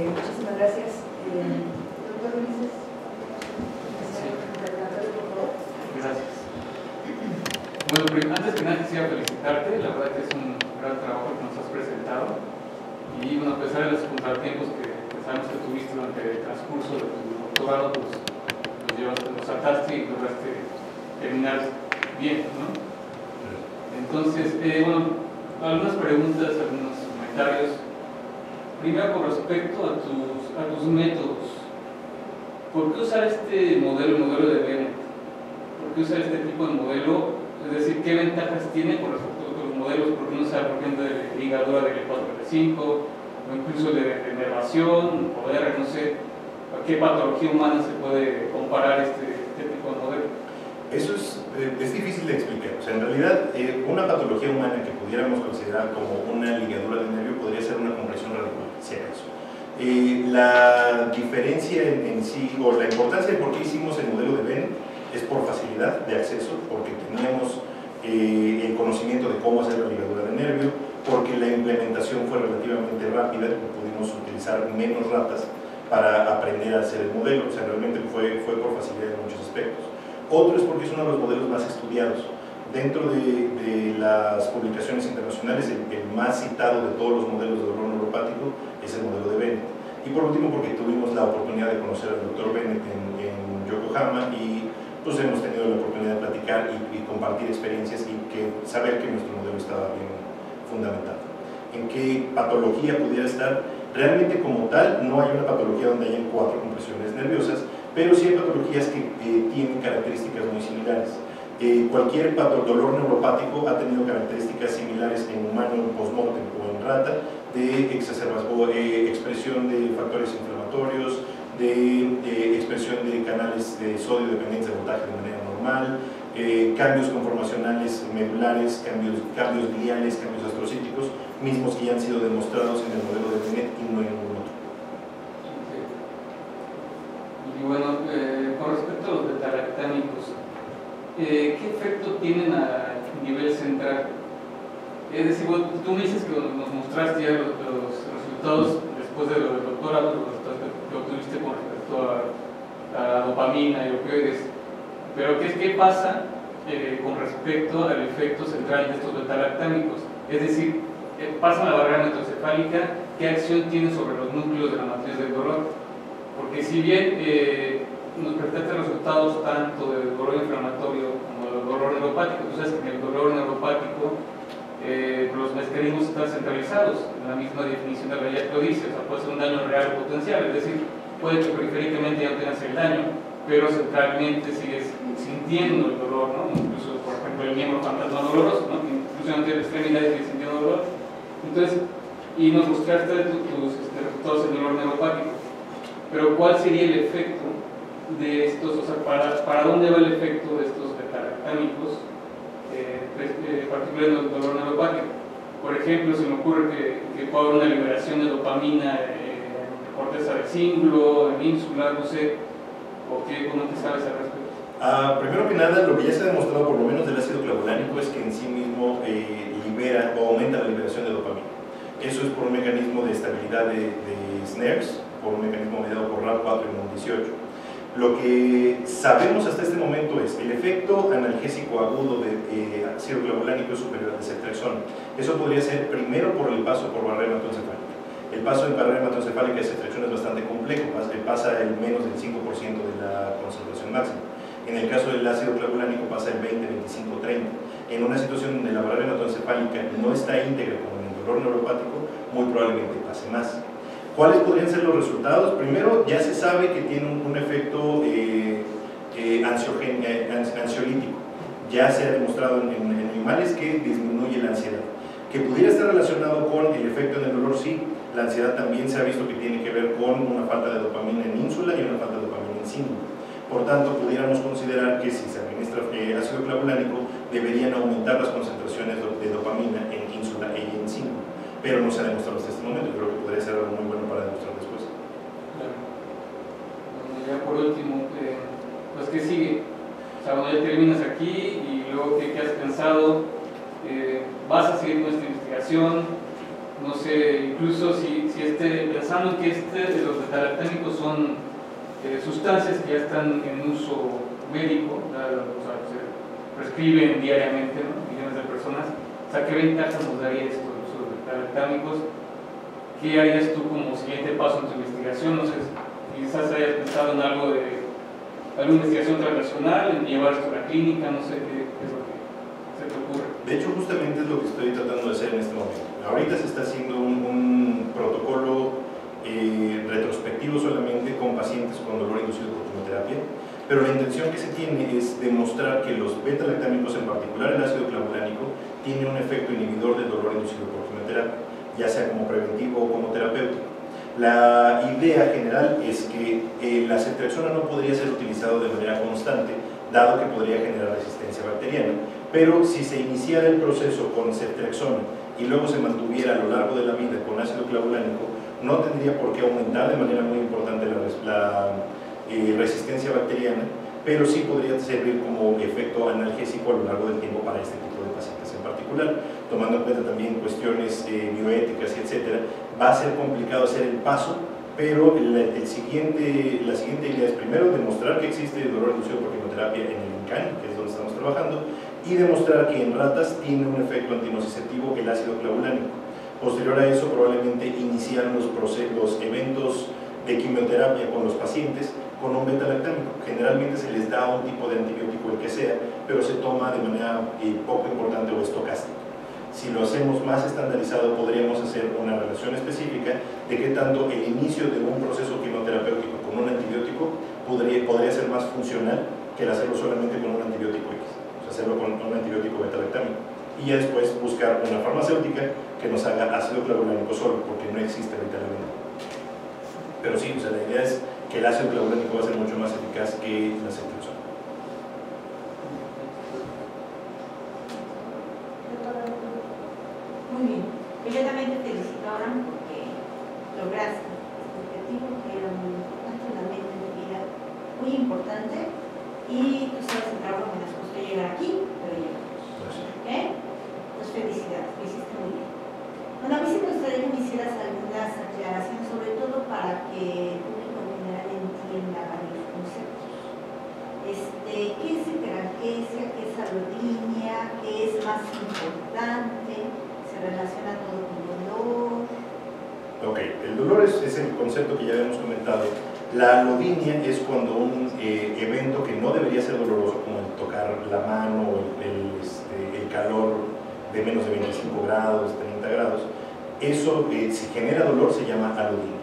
Eh, muchísimas gracias. Eh, doctor Ulises. Gracias. Bueno, antes que nada quisiera felicitarte. La verdad que es un gran trabajo que nos has presentado. Y bueno, a pesar de los contratiempos que, que sabemos que tuviste durante el transcurso de tu doctorado, pues los saltaste y lograste terminar bien, ¿no? Entonces, eh, bueno, algunas preguntas, algunos comentarios. Primero, con respecto a tus, a tus métodos, ¿por qué usar este modelo, el modelo de Bennett? ¿Por qué usar este tipo de modelo? Es decir, ¿qué ventajas tiene con respecto a otros modelos? ¿Por qué no usar, por ejemplo, de ligadura del cuatro P cinco, o incluso de, de nervación, o de, no sé, a qué patología humana se puede comparar este, este tipo de modelo? Eso es, es difícil de explicar. O sea, en realidad, eh, una patología humana que pudiéramos considerar como una ligadura de nervio podría ser una compresión radicular, si acaso. Eh, la diferencia en, en sí, o la importancia de por qué hicimos el modelo de Bennett, es por facilidad de acceso, porque teníamos eh, el conocimiento de cómo hacer la ligadura de nervio, porque la implementación fue relativamente rápida, pudimos utilizar menos ratas para aprender a hacer el modelo. O sea, realmente fue, fue por facilidad en muchos aspectos. Otro es porque es uno de los modelos más estudiados. Dentro de, de las publicaciones internacionales, el, el más citado de todos los modelos de dolor neuropático es el modelo de Bennett. Y por último, porque tuvimos la oportunidad de conocer al doctor Bennett en, en Yokohama y pues hemos tenido la oportunidad de platicar y, y compartir experiencias y que, saber que nuestro modelo estaba bien fundamental. ¿En qué patología pudiera estar? Realmente como tal no hay una patología donde hayan cuatro compresiones nerviosas, pero sí hay patologías que eh, tienen características muy similares. Eh, cualquier dolor neuropático ha tenido características similares en humano, en postmortem o en rata, de exacerbación, eh, expresión de factores inflamatorios, de eh, expresión de canales de sodio dependientes de voltaje de manera normal, Eh, cambios conformacionales medulares, cambios, cambios gliales, cambios astrocíticos, mismos que ya han sido demostrados en el modelo de Bennett y no en ningún otro. Okay. Y bueno, eh, con respecto a los beta-lactámicos, eh, ¿qué efecto tienen a nivel central? Es decir, bueno, tú me dices que nos mostraste ya los, los resultados después de lo del doctorado, los resultados que obtuviste con respecto a, a la dopamina y opioides. Pero ¿qué, qué pasa eh, con respecto al efecto central de estos beta-lactámicos? Es decir, eh, pasan la barrera metrocefálica, ¿qué acción tienen sobre los núcleos de la matriz del dolor? Porque si bien eh, nos presentan resultados tanto del dolor inflamatorio como del dolor neuropático, tú sabes que en el dolor neuropático eh, los mecanismos están centralizados, la misma definición de la guía lo dice, o sea, puede ser un daño real o potencial, es decir, puede que periféricamente ya no tengas el daño, pero centralmente sigues sintiendo el dolor, ¿no? Incluso, por ejemplo, el miembro fantasma doloroso, ¿no? Incluso ante la extremidad sigue sintiendo dolor. Entonces, y nos mostraste tus este, resultados en dolor neuropático, pero ¿cuál sería el efecto de estos? O sea, ¿para, para dónde va el efecto de estos beta-lactámicos, eh, particularmente del dolor neuropático? Por ejemplo, se me ocurre que, que puede haber una liberación de dopamina en corteza del cíngulo, en ínsula, no sé, o qué, ¿cómo te sabes al respecto? Ah, primero que nada, lo que ya se ha demostrado, por lo menos del ácido clavulánico, es que en sí mismo eh, libera o aumenta la liberación de dopamina. Eso es por un mecanismo de estabilidad de, de S N R Ps, por un mecanismo mediado por R A P cuatro y M O N dieciocho. Lo que sabemos hasta este momento es que el efecto analgésico agudo de eh, ácido clavulánico es superior al de ceftriaxona. Eso podría ser primero por el paso por barrera hematoencefálica. El paso en barrera hematoencefálica de ceftriaxona es bastante complejo, pasa el menos del cinco por ciento de la concentración máxima. En el caso del ácido clavulánico pasa el veinte, veinticinco, treinta. En una situación donde la barrera hematoencefálica no está íntegra como en el dolor neuropático, muy probablemente pase más. ¿Cuáles podrían ser los resultados? Primero, ya se sabe que tiene un, un efecto eh, eh, ansiolítico. Ya se ha demostrado en, en, en animales que disminuye la ansiedad. ¿Que pudiera estar relacionado con el efecto del dolor? Sí. La ansiedad también se ha visto que tiene que ver con una falta de dopamina en ínsula y una falta de dopamina en cíngulo. Por tanto, pudiéramos considerar que si se administra eh, ácido clavulánico, deberían aumentar las concentraciones de dopamina en ínsula y en cíngulo. Pero no se ha demostrado hasta este momento. Creo que podría ser algo muy bueno para demostrar después. Claro. Bueno, ya por último, eh, pues ¿qué sigue? O sea, cuando ya terminas aquí y luego ¿qué, qué has pensado? Eh, ¿Vas a seguir con esta investigación? No sé, incluso si, si este, pensando que este, los beta-lactámicos son eh, sustancias que ya están en uso médico, ¿verdad? O sea, se prescriben diariamente, ¿no? Millones de personas. O sea, ¿qué ventajas nos daría esto? Beta-lactámicos, ¿qué harías tú como siguiente paso en tu investigación? No sé, quizás hayas pensado en algo de alguna investigación transnacional, en llevar esto a la clínica, no sé qué es lo que se te ocurre. De hecho, justamente es lo que estoy tratando de hacer en este momento. Ahorita se está haciendo un, un protocolo eh, retrospectivo solamente con pacientes con dolor inducido por quimioterapia, pero la intención que se tiene es demostrar que los beta-lactámicos, en particular el ácido clavulánico, tiene un efecto inhibidor del dolor inducido por quimioterapia, ya sea como preventivo o como terapéutico. La idea general es que eh, la ceftriaxona no podría ser utilizado de manera constante, dado que podría generar resistencia bacteriana, pero si se iniciara el proceso con ceftriaxona y luego se mantuviera a lo largo de la vida con ácido clavulánico, no tendría por qué aumentar de manera muy importante la, la eh, resistencia bacteriana, pero sí podría servir como efecto analgésico a lo largo del tiempo para este tipo de pacientes en particular, tomando en cuenta también cuestiones eh, bioéticas, etcétera. Va a ser complicado hacer el paso, pero el, el siguiente, la siguiente idea es primero demostrar que existe el dolor inducido por quimioterapia en el INCAN, que es donde estamos trabajando, y demostrar que en ratas tiene un efecto antinociceptivo el ácido clavulánico. Posterior a eso, probablemente iniciar los, procesos, los eventos de quimioterapia con los pacientes con un beta-lactámico. Generalmente se les da un tipo de antibiótico, el que sea, pero se toma de manera eh, poco importante o estocástica. Si lo hacemos más estandarizado, podríamos hacer una relación específica de qué tanto el inicio de un proceso quimioterapéutico con un antibiótico podría, podría ser más funcional que el hacerlo solamente con un antibiótico X, o sea, hacerlo con un antibiótico beta-lactámico. Y ya después buscar una farmacéutica que nos haga ácido clavulánico solo, porque no existe literalmente. Pero sí, o sea, la idea es que el ácido clavulánico va a ser mucho más eficaz que la ceftriaxona. Muy bien, yo también te felicito, Abraham, porque lograste este objetivo que era muy importante, una meta de vida muy importante, y tú sabes el trabajo que nos costó llegar aquí, pero llegamos. ¿Okay? Pues felicidades, lo hiciste muy bien. Bueno, a mí sí me gustaría que me hicieras algunas aclaraciones, sobre todo para que el público en general entienda varios conceptos. más importante, se relaciona todo con dolor. Ok, el dolor es, es el concepto que ya habíamos comentado. La alodinia es cuando un eh, evento que no debería ser doloroso, como el tocar la mano, el, este, el calor de menos de veinticinco grados, treinta grados, eso eh, si genera dolor se llama alodinia.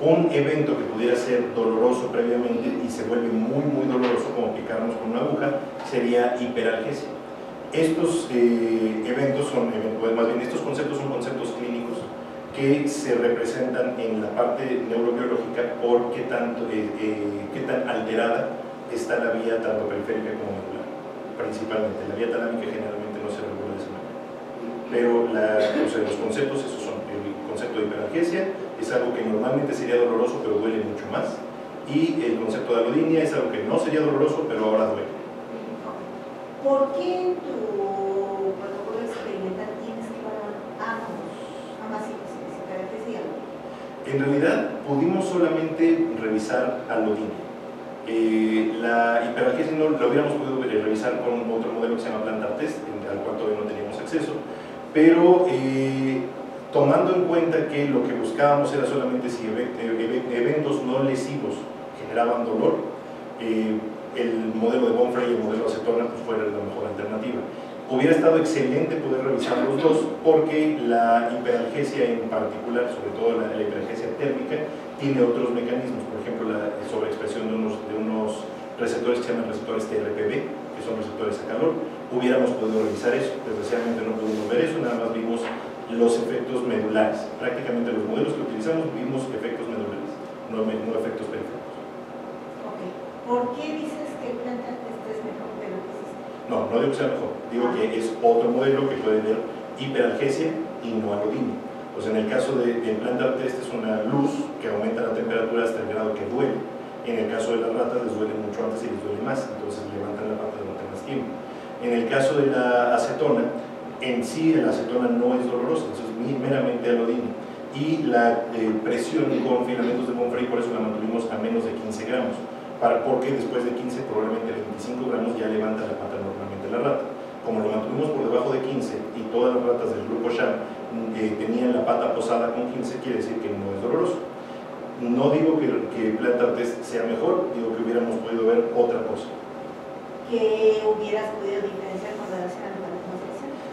Un evento que pudiera ser doloroso previamente y se vuelve muy muy doloroso, como picarnos con una aguja, sería hiperalgesia. Estos eh, eventos son, más bien estos conceptos son conceptos clínicos que se representan en la parte neurobiológica por qué, tanto, eh, eh, qué tan alterada está la vía tanto periférica como medular. Principalmente la vía talámica generalmente no se regula de esa manera, pero la, o sea, los conceptos esos son. El concepto de hiperalgesia es algo que normalmente sería doloroso pero duele mucho más, y el concepto de alodinia es algo que no sería doloroso pero ahora duele. ¿Por qué en tu protocolo experimental tienes que evaluar ambos, ambas hiperalgesias? En realidad pudimos solamente revisar alodinia. Eh, la hiperalgesia no la hubiéramos podido revisar con otro modelo que se llama plantar test, al cual todavía no teníamos acceso, pero eh, tomando en cuenta que lo que buscábamos era solamente si eventos no lesivos generaban dolor, eh, el modelo de Von Frey y el modelo de acetona pues fuera la mejor alternativa. Hubiera estado excelente poder revisar los dos, porque la hiperalgesia en particular, sobre todo la, la hiperalgesia térmica, tiene otros mecanismos, por ejemplo la sobreexpresión de unos, de unos receptores que se llaman receptores T R P V, que son receptores a calor. Hubiéramos podido revisar eso, desgraciadamente no pudimos ver eso, nada más vimos los efectos medulares. Prácticamente los modelos que utilizamos vimos efectos medulares, no, no efectos periféricos. Okay. ¿Por qué dices que el plantar test es mejor que lo que existe? No, no digo que sea mejor, digo ah. que es otro modelo que puede ver hiperalgesia y no alodinia. Pues en el caso del de plantar test es una luz que aumenta la temperatura hasta el grado que duele. En el caso de las ratas les duele mucho antes y les duele más, entonces levantan la pata durante más tiempo. En el caso de la acetona, en sí la acetona no es dolorosa, entonces es meramente alodinia, y la eh, presión con filamentos de Von Frey por eso la mantuvimos a menos de quince gramos, para, porque después de quince probablemente veinticinco gramos ya levanta la pata normalmente la rata. Como lo mantuvimos por debajo de quince y todas las ratas del grupo Sham eh, tenían la pata posada con quince, quiere decir que no es doloroso. No digo que, que plantar test sea mejor, digo que hubiéramos podido ver otra cosa. ¿Qué hubieras podido diferenciar con relación a la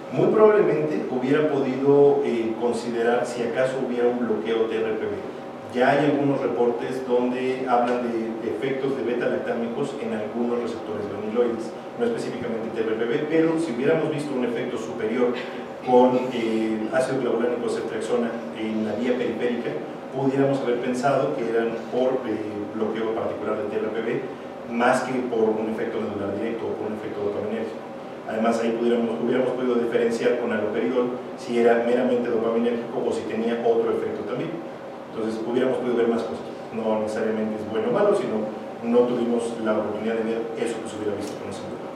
muy probablemente hubiera podido eh, considerar si acaso hubiera un bloqueo T R P V. Ya hay algunos reportes donde hablan de efectos de beta-lactámicos en algunos receptores amiloides, no específicamente T R P V, pero si hubiéramos visto un efecto superior con eh, ácido clavulánico ceftriaxona en la vía periférica, pudiéramos haber pensado que eran por eh, bloqueo particular de T R P V, más que por un efecto medular directo o por un efecto dopaminérgico. Además, ahí pudiéramos, hubiéramos podido diferenciar con haloperidol si era meramente dopaminérgico o si tenía otro efecto también. Entonces, hubiéramos podido ver más cosas. No necesariamente es bueno o malo, sino no tuvimos la oportunidad de ver eso que se hubiera visto con ese problema.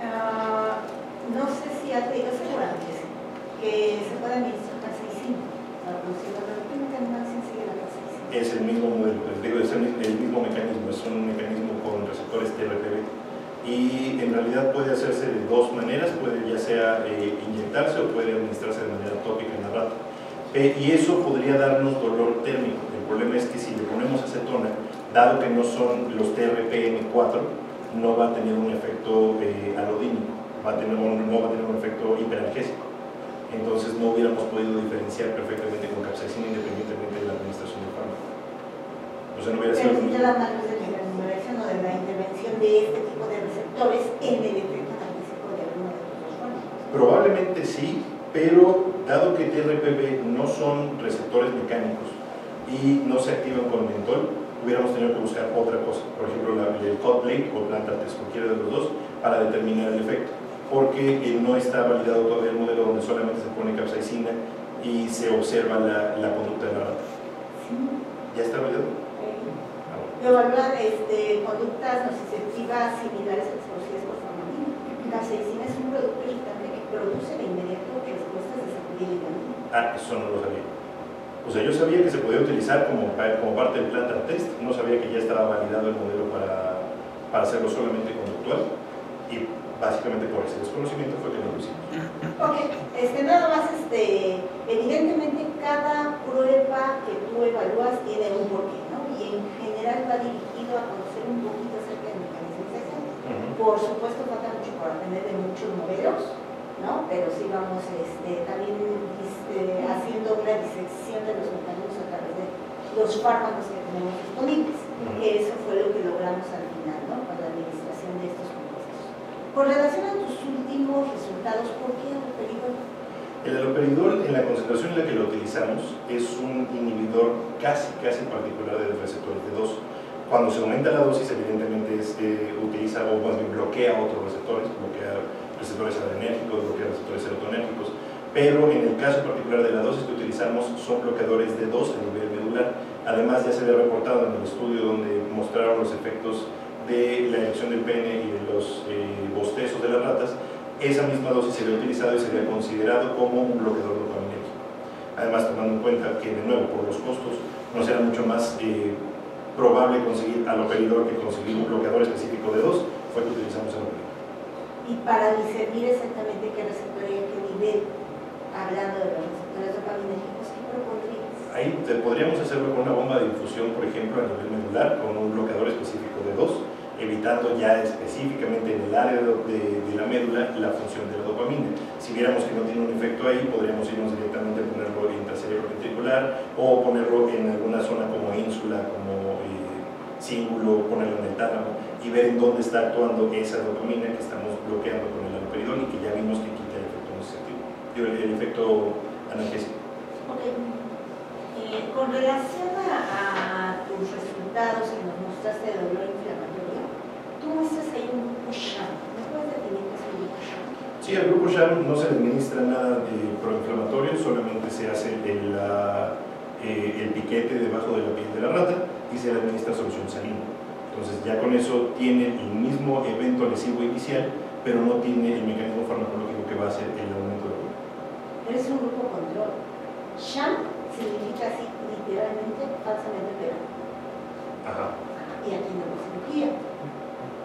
Uh, no sé si has leído asegurantes que se puede administrar capsaicina para producir la proteína animal sin seguir la capsaicina. Es el mismo modelo, les digo, es el, el mismo mecanismo, es un mecanismo con receptores T R P V. Y en realidad puede hacerse de dos maneras, puede ya sea eh, inyectarse o puede administrarse de manera tópica en la rata. Eh, y eso podría darnos dolor térmico. El problema es que si le ponemos acetona, dado que no son los T R P M cuatro, no va a tener un efecto eh, alodínico, va a tener un, no va a tener un efecto hiperalgésico. Entonces no hubiéramos podido diferenciar perfectamente con capsaicina independientemente de la administración del fármaco. O sea, no hubiera sido. Pero si las manos de la remuneración o de la intervención de este tipo de receptores en el efecto analítico de alguno de los fármacos. Probablemente sí, pero dado que T R P V no son receptores mecánicos y no se activan con mentol, hubiéramos tenido que buscar otra cosa. Por ejemplo, la, el hot plate o plantar test, cualquiera de los dos, para determinar el efecto. Porque eh, no está validado todavía el modelo donde solamente se pone capsaicina y se observa la, la conducta de la rata. Sí. ¿Ya está validado? Evalúan este, conductas nociceptivas similares a explosivas por formalina. La capsaicina es un producto irritante que produce de inmediato respuestas de sacudir y también. Ah, eso no lo sabía. O sea, yo sabía que se podía utilizar como, como parte del plantar test, no sabía que ya estaba validado el modelo para, para hacerlo solamente conductual, y básicamente por ese desconocimiento fue que no lo hicimos. Este, nada más, este, evidentemente cada prueba que tú evalúas tiene un porqué, ¿no? Y en general va dirigido a conocer un poquito acerca del mecanismo de sexo. Por supuesto falta mucho por aprender de muchos modelos, ¿no? Pero sí vamos este, también este, haciendo una disección de los mecanismos a través de los fármacos que tenemos disponibles. Que eso fue lo que logramos al final, ¿no? Con la administración de estos compuestos. Con relación a tus últimos resultados, ¿por qué haloperidol? El haloperidol, en la concentración en la que lo utilizamos, es un inhibidor casi, casi particular del receptor T dos. Cuando se aumenta la dosis, evidentemente este, utiliza o más bien bloquea otros receptores, bloquea receptores adrenérgicos, bloquea receptores serotonérgicos, pero en el caso particular de la dosis que utilizamos son bloqueadores de dos a nivel medular. Además, ya se había reportado en el estudio donde mostraron los efectos de la erección del pene y de los eh, bostezos de las ratas. Esa misma dosis sería utilizada y sería considerado como un bloqueador dopaminérgico. Además, tomando en cuenta que, de nuevo, por los costos, no será mucho más eh, probable conseguir haloperidol que conseguir un bloqueador específico de dos, fue que utilizamos haloperidol. Y para discernir exactamente qué receptor y a qué nivel, hablando de los receptores dopaminérgicos, ¿qué propondrías? Ahí podríamos hacerlo con una bomba de infusión, por ejemplo, a nivel medular, con un bloqueador específico de dos, evitando ya específicamente en el área de, de, de la médula la función de la dopamina. Si viéramos que no tiene un efecto ahí, podríamos irnos directamente a ponerlo en intracerebroventricular o ponerlo en alguna zona como ínsula, como eh, cíngulo, ponerlo en el tálamo y ver en dónde está actuando esa dopamina que estamos bloqueando con el haloperidol y que ya vimos que quita el efecto nociceptivo, el, el efecto analgésico. Okay. Eh, con relación a, a tus resultados que nos mostraste de dolor inflamatorio, sí, el grupo Sham no se administra nada de proinflamatorio, solamente se hace el, la, eh, el piquete debajo de la piel de la rata y se le administra solución salina. Entonces ya con eso tiene el mismo evento lesivo inicial, pero no tiene el mecanismo farmacológico que va a hacer el aumento de la vida. Pero es un grupo control. Sham significa así literalmente falsamente operado. Ajá. Y aquí no es cirugía.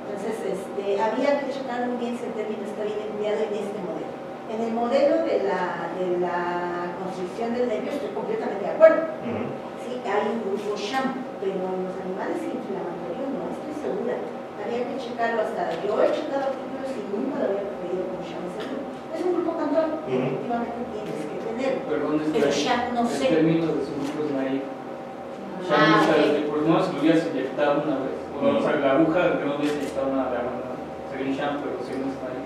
Entonces, este, había que checar muy bien si el término está bien empleado en este modelo. En el modelo de la, de la construcción del nervio estoy completamente de acuerdo. Uh-huh. Sí, hay un grupo sham, pero en los animales inflamatorios no estoy segura. Había que checarlo hasta... Yo he checado artículos y nunca lo había pedido con sham. Es un grupo control, uh-huh. Efectivamente tienes que tener. Perdón, pero sham no sé. El término de sus grupos no hay. Sham no sabe, por no se lo hubieras inyectado una vez. Bueno, o sea, la aguja que no hubiese estado una de la sería un sham, pero si no está ahí.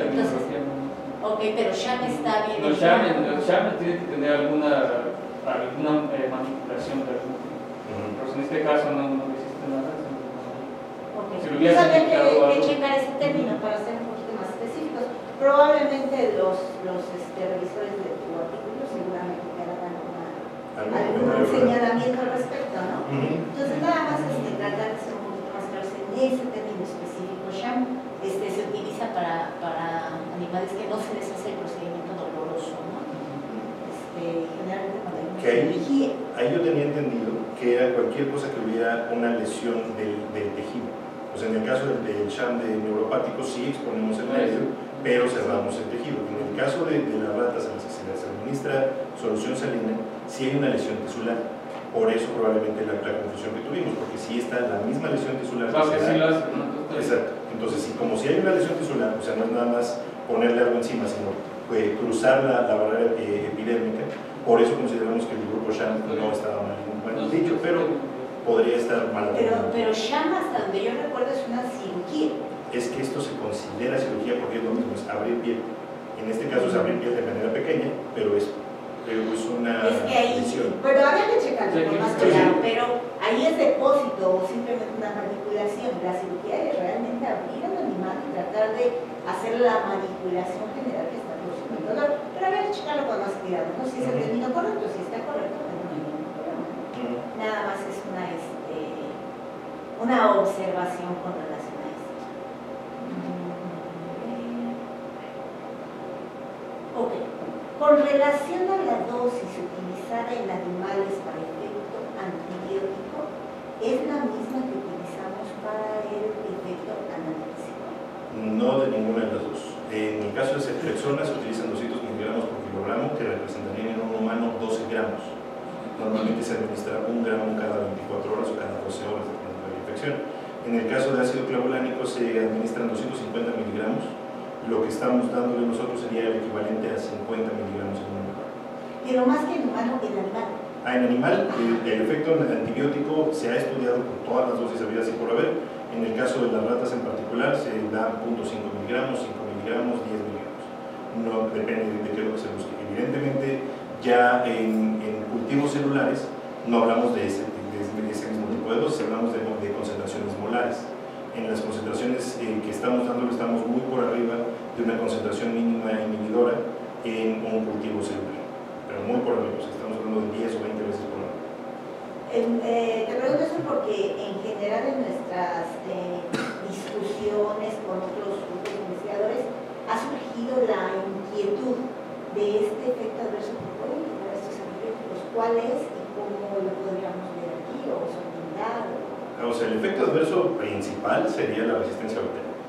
Entonces, ok, pero sham está bien. El sham, el sham tiene que tener alguna, alguna eh, manipulación de algún tipo. Uh-huh. Pero en este caso no, no existe nada. Okay. Si hubiese habría que, que checar ese término para ser un poquito más específicos. Probablemente los, los este, revisores de tu artículo seguramente harán algún señalamiento al respecto, ¿no? Uh-huh. Entonces nada más este, tratar de ser un poquito más claros en ese término específico. Sham este, se utiliza para, para animales que no se les hace el procedimiento doloroso, ¿no? Uh-huh. Este, generalmente cuando hay una cirugía. Ahí yo tenía entendido que era cualquier cosa que hubiera una lesión del, del tejido. O sea, en el caso del, del sham de neuropático sí exponemos el nervio, pero cerramos el tejido. En el caso de, de las ratas a las que se les administra solución salina, si hay una lesión tisular, por eso probablemente la, la confusión que tuvimos, porque si está la misma lesión tisular, claro, que se sí da, hace, ¿no? Exacto. Entonces, si, como si hay una lesión tisular, o sea, no es nada más ponerle algo encima, sino eh, cruzar la, la barrera eh, epidérmica, por eso consideramos que el grupo Sham no estaba mal bueno, dicho, pero podría estar mal. Pero, pero Sham, hasta donde yo recuerdo, es una cirugía. Es que esto se considera cirugía porque es lo mismo, es abrir piel. En este caso es abrir piel de manera pequeña, pero es Pero es una es que ahí, lesión. Pero había que checarlo sí, con más cuidado, sí. Pero ahí es depósito o simplemente una manipulación. La cirugía es realmente abrir al animal y tratar de hacer la manipulación general que está produciendo el dolor. Pero había que checarlo con más cuidado, ¿no? Si es el término correcto, si está correcto, pues no hay ningún problema. Nada más es una, este, una observación con relación a esto. Ok. Con relación a la dosis utilizada en animales para efecto antibiótico, ¿es la misma que utilizamos para el efecto analgésico? No de ninguna de las dos. Eh, en el caso de ceftriaxona se utilizan doscientos miligramos por kilogramo, que representarían en un humano doce gramos. Normalmente se administra un gramo cada veinticuatro horas o cada doce horas dependiendo de la infección. En el caso de ácido clavulánico se administran doscientos cincuenta miligramos. Lo que estamos dándole nosotros sería el equivalente a cincuenta miligramos en un humano. Pero más que en humano, en animal. Ah, en animal, el, el efecto del antibiótico se ha estudiado con todas las dosis habidas y por haber. En el caso de las ratas en particular se dan punto cinco miligramos, cinco miligramos, diez miligramos. No depende de qué es lo que se busque. Evidentemente, ya en, en cultivos celulares no hablamos de ese, de, de ese mismo tipo de dosis, hablamos de, de concentraciones molares. En las concentraciones eh, que estamos dando, estamos muy por arriba de una concentración mínima inhibidora en un cultivo celular, pero muy por arriba, estamos hablando de diez o veinte veces por hora. Eh, eh, te pregunto eso porque en general en nuestras eh, discusiones con otros investigadores ha surgido la inquietud de este efecto adverso proteínico para estos antibióticos. ¿Cuál es y cómo lo podríamos ver aquí o solventar? O sea, el efecto adverso principal sería la resistencia bacteriana.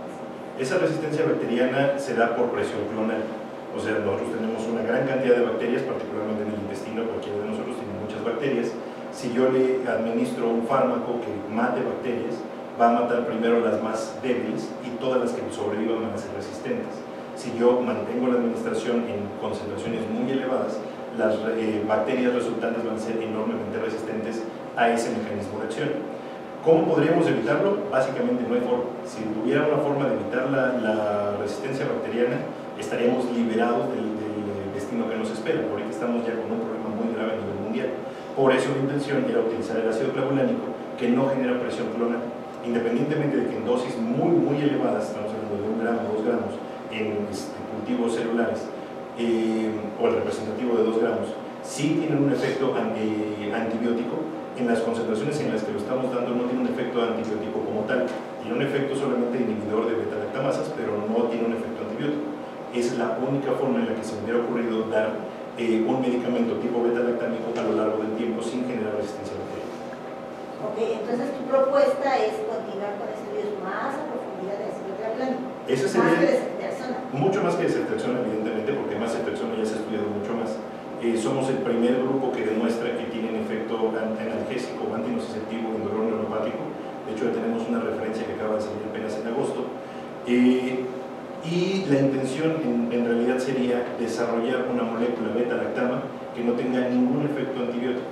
Esa resistencia bacteriana se da por presión clonal. O sea, nosotros tenemos una gran cantidad de bacterias, particularmente en el intestino, cualquiera de nosotros tiene muchas bacterias. Si yo le administro un fármaco que mate bacterias, va a matar primero las más débiles y todas las que sobrevivan van a ser resistentes. Si yo mantengo la administración en concentraciones muy elevadas, las eh, bacterias resultantes van a ser enormemente resistentes a ese mecanismo de acción. ¿Cómo podríamos evitarlo? Básicamente no hay forma. Si tuviera una forma de evitar la, la resistencia bacteriana, estaríamos liberados del, del destino que nos espera. Ahorita estamos ya con un problema muy grave a nivel mundial. Por eso mi intención era utilizar el ácido clavulánico, que no genera presión clonal. Independientemente de que en dosis muy, muy elevadas, estamos hablando de un gramo, dos gramos, en este, cultivos celulares, eh, o el representativo de dos gramos, sí tienen un efecto anti, antibiótico. En las concentraciones en las que lo estamos dando no tiene un efecto antibiótico como tal, tiene un efecto solamente inhibidor de beta-lactamasas, pero no tiene un efecto antibiótico. Es la única forma en la que se me hubiera ocurrido dar eh, un medicamento tipo beta-lactámico a lo largo del tiempo sin generar resistencia bacteriana. Ok, entonces tu propuesta es continuar con estudios más a profundidad de ácido clavulánico. Eso sería, más que de ceftriaxona. Mucho más que de ceftriaxona, evidentemente, porque más ceftriaxona ya se ha estudiado mucho más. Eh, somos el primer grupo que demuestra que tienen efecto analgésico o antinociceptivo en dolor neuropático. De hecho, ya tenemos una referencia que acaba de salir apenas en agosto. Eh, y la intención en, en realidad sería desarrollar una molécula beta-lactama que no tenga ningún efecto antibiótico,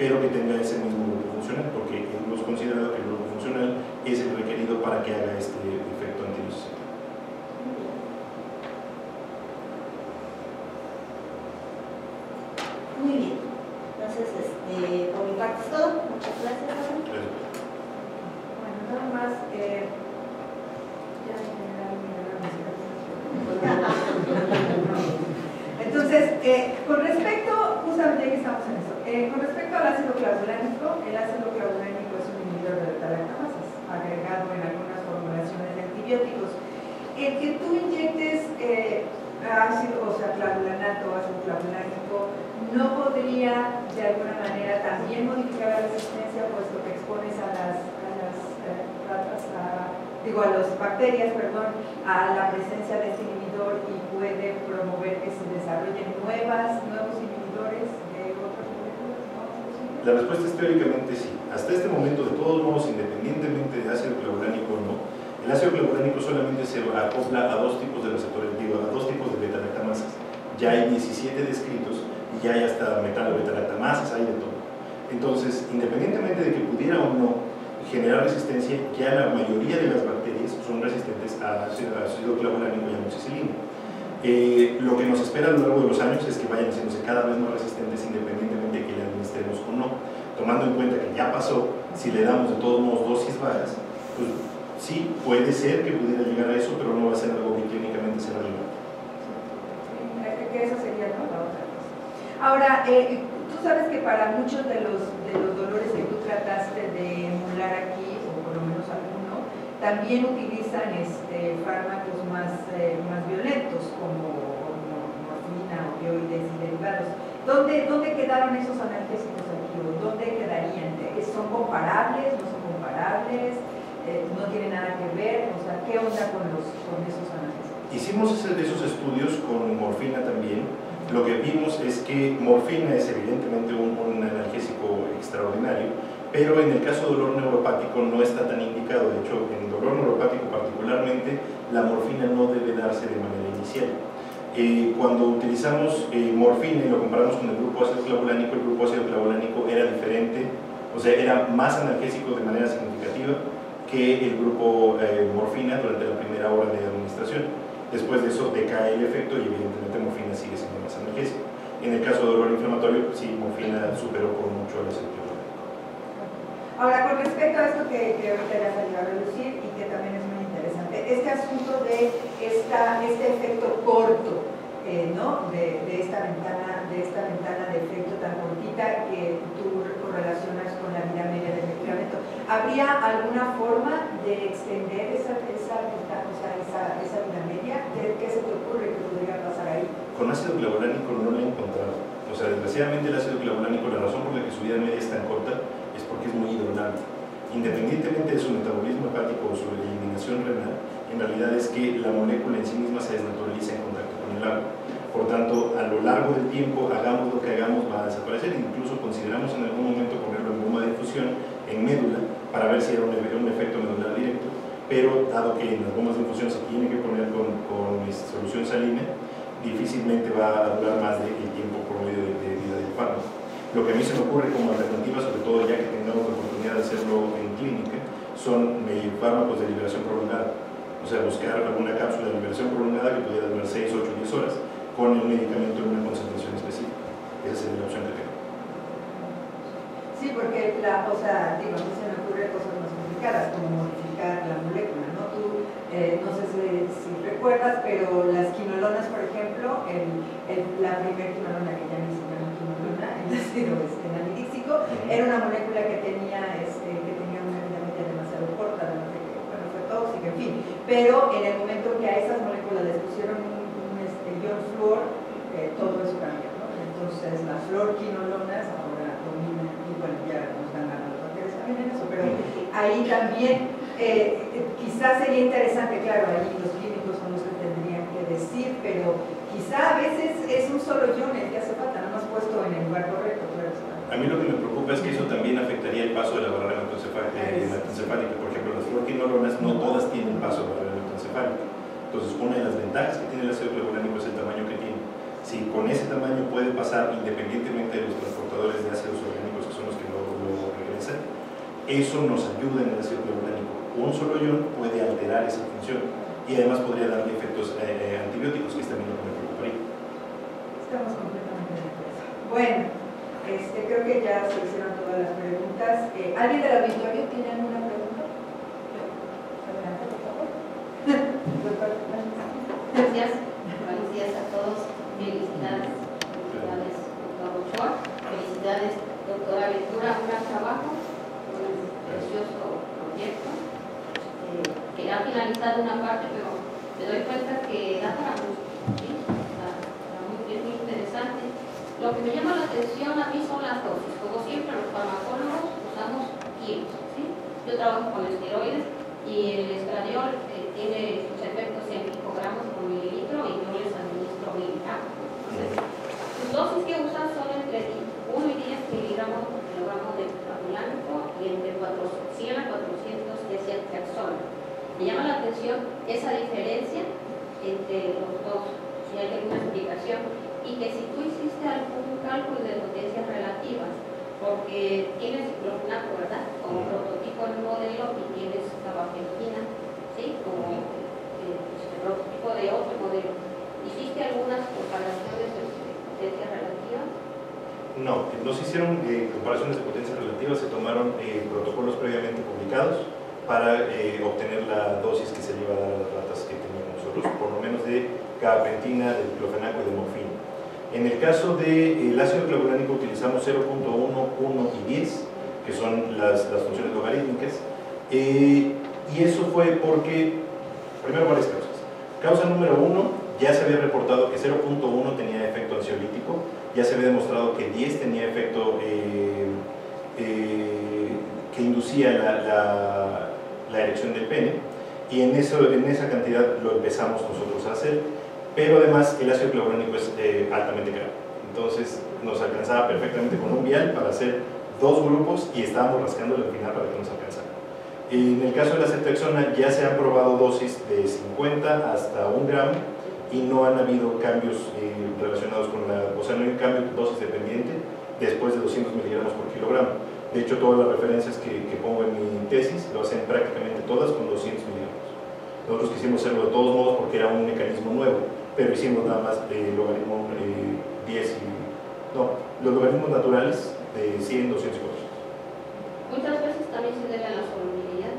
pero que tenga ese mismo grupo funcional, porque hemos considerado que el grupo funcional es el requerido para que haga este efecto antinociceptivo. Muy bien, entonces este, por mi parte es todo, muchas gracias. Bueno, nada más, eh, ya me quedaron, me entonces, eh, con respecto, justamente ya que estamos en eso, eh, con respecto al ácido clavulánico, el ácido clavulánico es un inhibidor de beta-lactamasas, agregado en algunas formulaciones de antibióticos. El que tú inyectes eh, ácido, o sea, clavulanato, ácido clavulánico, ¿no podría de alguna manera también modificar la resistencia, puesto que expones a las, a las eh, ratas, a, digo, a las bacterias, perdón, a la presencia de este inhibidor y puede promover que se desarrollen nuevas, nuevos inhibidores de otros moléculas? La respuesta es teóricamente sí. Hasta este momento, de todos modos, independientemente de ácido clavulánico o no, el ácido clavulánico solamente se acopla a dos tipos de receptores, digo, a dos tipos de beta-lactamasas. Ya hay diecisiete descritos. Ya hay hasta metano, beta-lactamasas, hay de todo. Entonces, independientemente de que pudiera o no generar resistencia, ya la mayoría de las bacterias son resistentes a ácido clavulánico y a amoxicilina. Eh, lo que nos espera a lo largo de los años es que vayan haciéndose cada vez más resistentes independientemente de que le administremos o no. Tomando en cuenta que ya pasó, si le damos de todos modos dosis bajas, pues sí, puede ser que pudiera llegar a eso, pero no va a ser algo que clínicamente sea relevante. Que eso sería la otra. Ahora, eh, tú sabes que para muchos de los, de los dolores que tú trataste de emular aquí, o por lo menos alguno, también utilizan este, fármacos más, eh, más violentos, como, como morfina, opioides y derivados. ¿Dónde, ¿Dónde quedaron esos analgésicos aquí? ¿O dónde quedarían? ¿Son comparables? ¿No son comparables? Eh, ¿No tienen nada que ver? O sea, ¿qué onda con, los, con esos analgésicos? Hicimos esos estudios con morfina también. Lo que vimos es que morfina es evidentemente un, un analgésico extraordinario, pero en el caso de dolor neuropático no está tan indicado. De hecho, en dolor neuropático particularmente, la morfina no debe darse de manera inicial. Eh, cuando utilizamos eh, morfina y lo comparamos con el grupo ácido clavulánico, el grupo ácido clavulánico era diferente, o sea, era más analgésico de manera significativa que el grupo eh, morfina durante la primera hora de administración. Después de eso decae el efecto y evidentemente morfina sigue siendo más analgésica. En el caso de dolor inflamatorio, sí, morfina superó por mucho el ácido clavulánico. Ahora, con respecto a esto que ahorita ya salió a relucir y que también es muy interesante, este asunto de esta, este efecto corto, eh, ¿no? de, de, esta ventana, de esta ventana de efecto tan cortita que tú correlacionas con la vida media del medicamento, ¿habría alguna forma de extender esa ventana? Esa, esa media, ¿qué, ¿qué se te ocurre que podría pasar ahí? Con ácido clavulánico no lo he encontrado. O sea, desgraciadamente el ácido clavulánico, la razón por la que su vida media es tan corta es porque es muy hidronante. Independientemente de su metabolismo hepático o su eliminación renal, en realidad es que la molécula en sí misma se desnaturaliza en contacto con el agua. Por tanto, a lo largo del tiempo, hagamos lo que hagamos, va a desaparecer. Incluso consideramos en algún momento ponerlo en bomba de infusión, en médula, para ver si era un, un efecto medular directo. Pero dado que en las bombas de infusión se tiene que poner con, con solución salina, difícilmente va a durar más del tiempo promedio de, de vida del fármaco. Lo que a mí se me ocurre como alternativa, sobre todo ya que tengamos la oportunidad de hacerlo en clínica, son fármacos de liberación prolongada. O sea, buscar alguna cápsula de liberación prolongada que pudiera durar seis, ocho, diez horas con el medicamento en una concentración específica. Esa sería la opción que tengo. Sí, porque la, o sea, digo, a mí se me ocurre cosas más complicadas, como modificar la molécula, ¿no? Tú, eh, no sé si, si recuerdas, pero las quinolonas, por ejemplo, el, el, la primera quinolona que ya me hizo una quinolona, el ácido analidíxico, era una molécula que tenía, este, que tenía una vida media demasiado corta, no sé qué, bueno, fue tóxica, en fin. Pero en el momento que a esas moléculas les pusieron un, un este, ion flúor, eh, todo eso cambió, ¿no? Entonces, la flor quinolonas ahora domina, y bueno, ya nos dan ganado los papeles también en eso, pero ahí también. Eh, quizás sería interesante, claro, ahí los químicos son los que tendrían que decir, pero quizá a veces es un solo ion el que hace falta, no más puesto en el lugar correcto. A mí lo que me preocupa es que eso también afectaría el paso de la barrera hematoencefálica. Por ejemplo, las fluoroquinolonas no todas tienen paso de barrera hematoencefálica. Entonces, una de las ventajas que tiene el ácido clavulánico es el tamaño que tiene. Si con ese tamaño puede pasar, independientemente de los transportadores de ácidos orgánicos que son los que lo, lo regresan, eso nos ayuda en el ácido clavulánico. Un solo ion puede alterar esa función y además podría darle efectos eh, antibióticos, que es también lo que me preocuparía. Estamos completamente de acuerdo. Bueno, este, creo que ya se hicieron todas las preguntas. Eh, ¿Alguien del auditorio tiene alguna pregunta? Adelante, por favor. Buenos días. Buenos días a todos. Felicidades. Felicidades, doctora Ochoa. Felicidades, doctora Lectura. Un gran trabajo. Un precioso proyecto. Que ha finalizado una parte, pero me doy cuenta que da para mucho, ¿sí? Muy, muy interesante. Lo que me llama la atención a mí son las dosis. Como siempre, los farmacólogos usamos kilos, ¿sí? Yo trabajo con esteroides y el estradiol eh, tiene sus efectos en picogramos por mililitro y yo les administro miligramos. Entonces, sus dosis que usan son entre uno y diez miligramos por kilogramo de clavulánico y entre cien a cuatrocientos de ceftriaxona. Me llama la atención esa diferencia entre los dos, si hay alguna explicación, y que si tú hiciste algún cálculo de potencias relativas, porque tienes diclofenaco, ¿verdad? Como prototipo del modelo y tienes gabapentina, ¿sí? Como eh, prototipo de otro modelo. ¿Hiciste algunas comparaciones de potencias relativas? No, no se hicieron eh, comparaciones de potencias relativas, se tomaron eh, protocolos previamente publicados para eh, obtener la dosis que se le iba a dar a las ratas que tenían nosotros, por lo menos de gabapentina, de diclofenaco y de morfina. En el caso del de, ácido clavulánico utilizamos cero punto uno, uno y diez, que son las, las funciones logarítmicas, eh, y eso fue porque, primero, varias causas. Causa número uno, ya se había reportado que cero punto uno tenía efecto ansiolítico, ya se había demostrado que diez tenía efecto eh, eh, que inducía la, la la erección del pene, y en, eso, en esa cantidad lo empezamos nosotros a hacer, pero además el ácido clavulánico es eh, altamente grave. Entonces nos alcanzaba perfectamente con un vial para hacer dos grupos y estábamos rascándole al final para que nos alcanzara. En el caso de la ceftriaxona ya se han probado dosis de cincuenta hasta un gramo y no han habido cambios eh, relacionados con la, o sea, no hay un cambio dosis dependiente después de doscientos miligramos por kilogramo. De hecho, todas las referencias que, que pongo en mi tesis lo hacen prácticamente todas con doscientos miligramos. Nosotros quisimos hacerlo de todos modos porque era un mecanismo nuevo, pero hicimos nada más de logaritmo eh, diez y... no, los logaritmos naturales de cien, doscientos y cuatrocientos. Muchas veces también se debe a la solubilidad,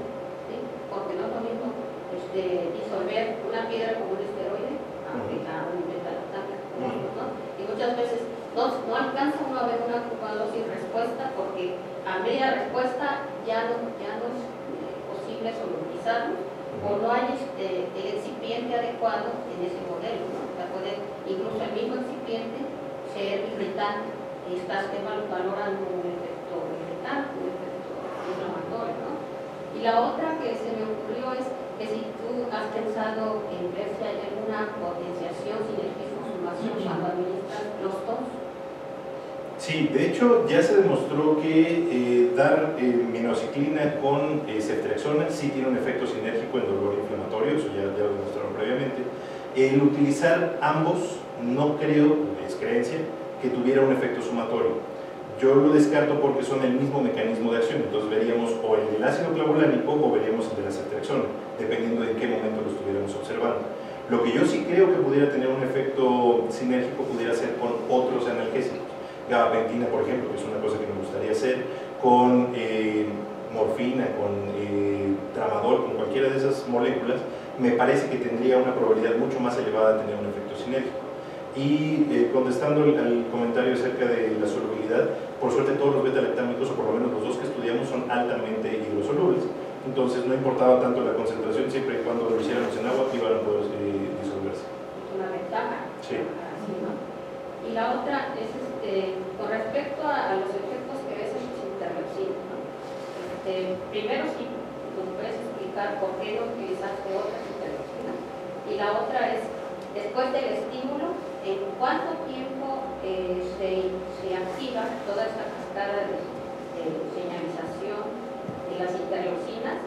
¿sí? Porque no es lo mismo este, disolver una piedra como un esteroide a un beta-lactámico, ¿no? Y muchas veces no, no alcanza uno a ver una dosis respuesta porque a media respuesta ya no, ya no es eh, posible solubilizarlo o no hay este, el excipiente adecuado en ese modelo, ¿no? O sea, puede incluso el mismo excipiente ser irritante y estás valorando un efecto irritante, un efecto inflamatorio, ¿no? Y la otra que se me ocurrió es que si tú has pensado en ver si hay alguna potenciación, sinergismo, sumación cuando administras los dos. Sí, de hecho ya se demostró que eh, dar eh, minociclina con eh, ceftriaxona sí tiene un efecto sinérgico en dolor inflamatorio, eso ya, ya lo demostraron previamente. El utilizar ambos no creo, es creencia, que tuviera un efecto sumatorio. Yo lo descarto porque son el mismo mecanismo de acción, entonces veríamos o el del ácido clavulánico o veríamos el de la ceftriaxona, dependiendo de en qué momento lo estuviéramos observando. Lo que yo sí creo que pudiera tener un efecto sinérgico pudiera ser con otros analgésicos. Gabapentina, por ejemplo, que es una cosa que me gustaría hacer, con eh, morfina, con eh, tramadol, con cualquiera de esas moléculas, me parece que tendría una probabilidad mucho más elevada de tener un efecto sinérgico. Y eh, contestando al comentario acerca de la solubilidad, por suerte todos los beta-lactámicos, o por lo menos los dos que estudiamos, son altamente hidrosolubles. Entonces no importaba tanto la concentración, siempre y cuando lo hiciéramos en agua, iban a poder eh, disolverse. Una ventaja. Sí. Así, ¿no? Y la otra es, este, con respecto a, a los efectos que ves en los interleucinas, ¿no? Este, primero sí, nos puedes explicar por qué no utilizaste otras interleucinas. Y la otra es, después del estímulo, ¿en cuánto tiempo eh, se, se activa toda esta cascada de, de señalización de las interleucinas?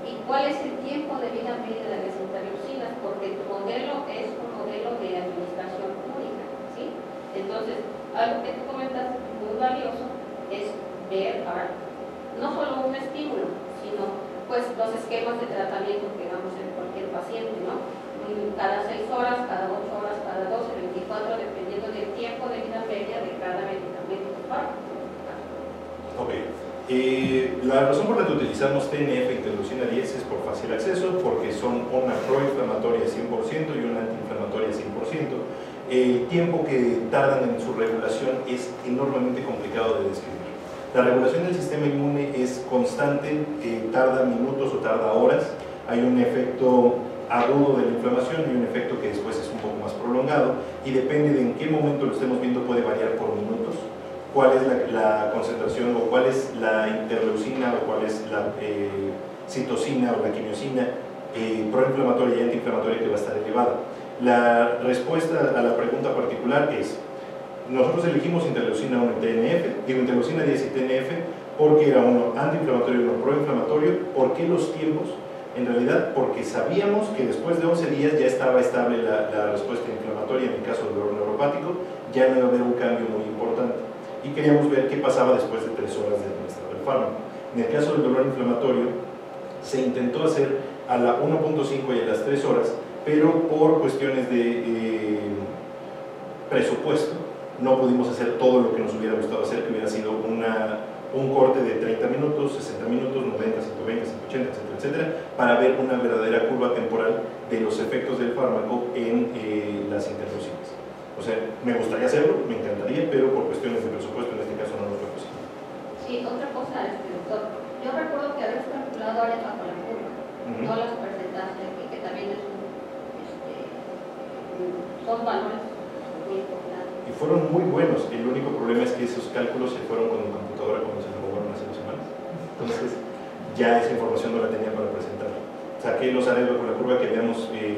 ¿Y cuál es el tiempo de vida media de las interleucinas? Porque tu modelo es un modelo de administración pública, ¿sí? Entonces, algo que tú comentas muy valioso es ver, ahora, no solo un estímulo, sino pues los esquemas de tratamiento que vamos en cualquier paciente, ¿no? Cada seis horas, cada ocho horas, cada doce, veinticuatro, dependiendo del tiempo de vida media de cada medicamento. Ok. Eh, la razón por la que utilizamos T N F interleucina diez es por fácil acceso, porque son una proinflamatoria cien por ciento y una antiinflamatoria cien por ciento. El tiempo que tardan en su regulación es enormemente complicado de describir. La regulación del sistema inmune es constante, eh, tarda minutos o tarda horas. Hay un efecto agudo de la inflamación y un efecto que después es un poco más prolongado y depende de en qué momento lo estemos viendo puede variar por minutos, cuál es la, la concentración o cuál es la interleucina o cuál es la eh, citosina o la quimiosina eh, proinflamatoria y antiinflamatoria que va a estar elevada. La respuesta a la pregunta particular es, nosotros elegimos interleucina uno y T N F, digo interleucina diez y T N F porque era uno antiinflamatorio y uno proinflamatorio. ¿Por qué los tiempos? En realidad porque sabíamos que después de once días ya estaba estable la, la respuesta inflamatoria, en el caso del dolor neuropático, ya no iba a haber un cambio muy importante. Y queríamos ver qué pasaba después de tres horas de administrar el fármaco. En el caso del dolor inflamatorio, se intentó hacer a la uno punto cinco y a las tres horas, pero por cuestiones de eh, presupuesto, no pudimos hacer todo lo que nos hubiera gustado hacer, que hubiera sido una... un corte de treinta minutos, sesenta minutos, noventa, ciento veinte, ciento ochenta, etcétera, etcétera, para ver una verdadera curva temporal de los efectos del fármaco en eh, las interleucinas. O sea, me gustaría hacerlo, me encantaría, pero por cuestiones de presupuesto en este caso no nos fue posible. Sí, otra cosa, este, doctor, yo recuerdo que habías calculado ahora con la curva, uh-huh. No las presentaste aquí, que también es un, este, son valores muy importantes. Y fueron muy buenos, el único problema es que esos cálculos se fueron con un computadora cuando se lo jugaron hace dos semanas, entonces ya esa información no la tenía para presentar. saqué los anhelos por la curva que habíamos eh,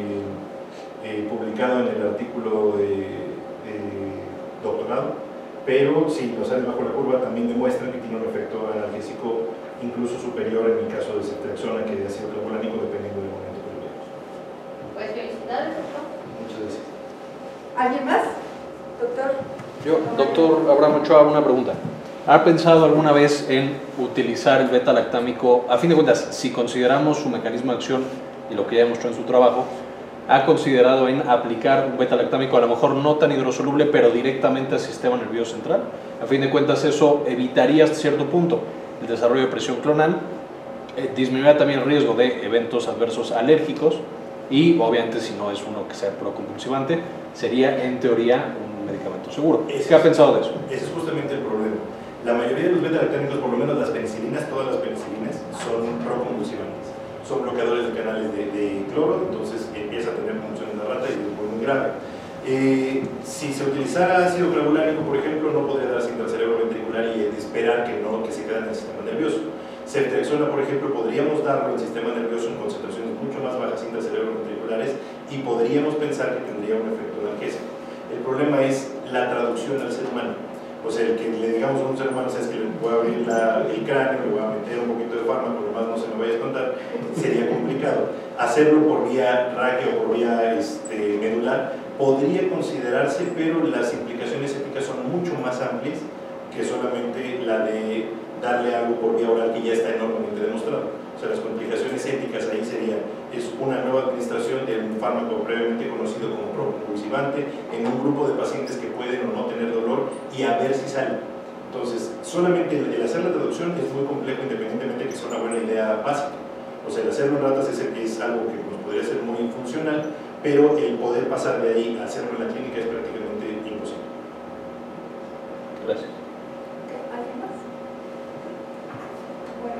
eh, publicado en el artículo de, de doctorado, pero sí, los anhelos bajo la curva también demuestran que tiene un efecto analgésico incluso superior en el caso de ceftriaxona que de ácido clavulánico dependiendo del momento que lo veamos. Pues felicidades, doctor. Muchas gracias. ¿Alguien más? Doctor. Yo, doctor Abraham Ochoa, una pregunta. ¿Ha pensado alguna vez en utilizar el beta-lactámico? A fin de cuentas, si consideramos su mecanismo de acción y lo que ya demostró en su trabajo, ¿ha considerado en aplicar un beta-lactámico a lo mejor no tan hidrosoluble, pero directamente al sistema nervioso central? A fin de cuentas, eso evitaría hasta cierto punto el desarrollo de presión clonal, eh, disminuiría también el riesgo de eventos adversos alérgicos y, obviamente, si no es uno que sea proconvulsivante, sería en teoría un medicamento seguro. Ese, ¿Qué ha pensado de eso? Ese es justamente el problema. La mayoría de los beta-lactámicos, por lo menos las penicilinas, todas las penicilinas, son proconvulsivantes. Son bloqueadores de canales de, de cloro, entonces empieza a tener funciones de rata y es muy grave. Eh, si se utilizara ácido clavulánico, por ejemplo, no podría darse intracerebro ventricular y eh, esperar que, no, que se quede en el sistema nervioso. Ceftriaxona, por ejemplo, podríamos darlo en sistema nervioso en concentraciones mucho más bajas intracerebro ventriculares y podríamos pensar que tendría un efecto analgésico. El problema es la traducción al ser humano. O sea, el que le digamos a un ser humano, es que le voy a abrir la, el cráneo, le voy a meter un poquito de fármaco, lo más no se me vaya a espantar, sería complicado. Hacerlo por vía raquia o por vía este, medular podría considerarse, pero las implicaciones éticas son mucho más amplias que solamente la de darle algo por vía oral que ya está enormemente demostrado. O sea, las complicaciones éticas ahí serían, es una nueva administración de un fármaco previamente conocido como propulsivante en un grupo de pacientes que pueden o no tener dolor y a ver si sale. Entonces, solamente el hacer la traducción es muy complejo independientemente de que sea una buena idea básica. O sea, el hacerlo en ratas es, es algo que nos podría ser muy funcional, pero el poder pasar de ahí a hacerlo en la clínica es prácticamente imposible. Gracias.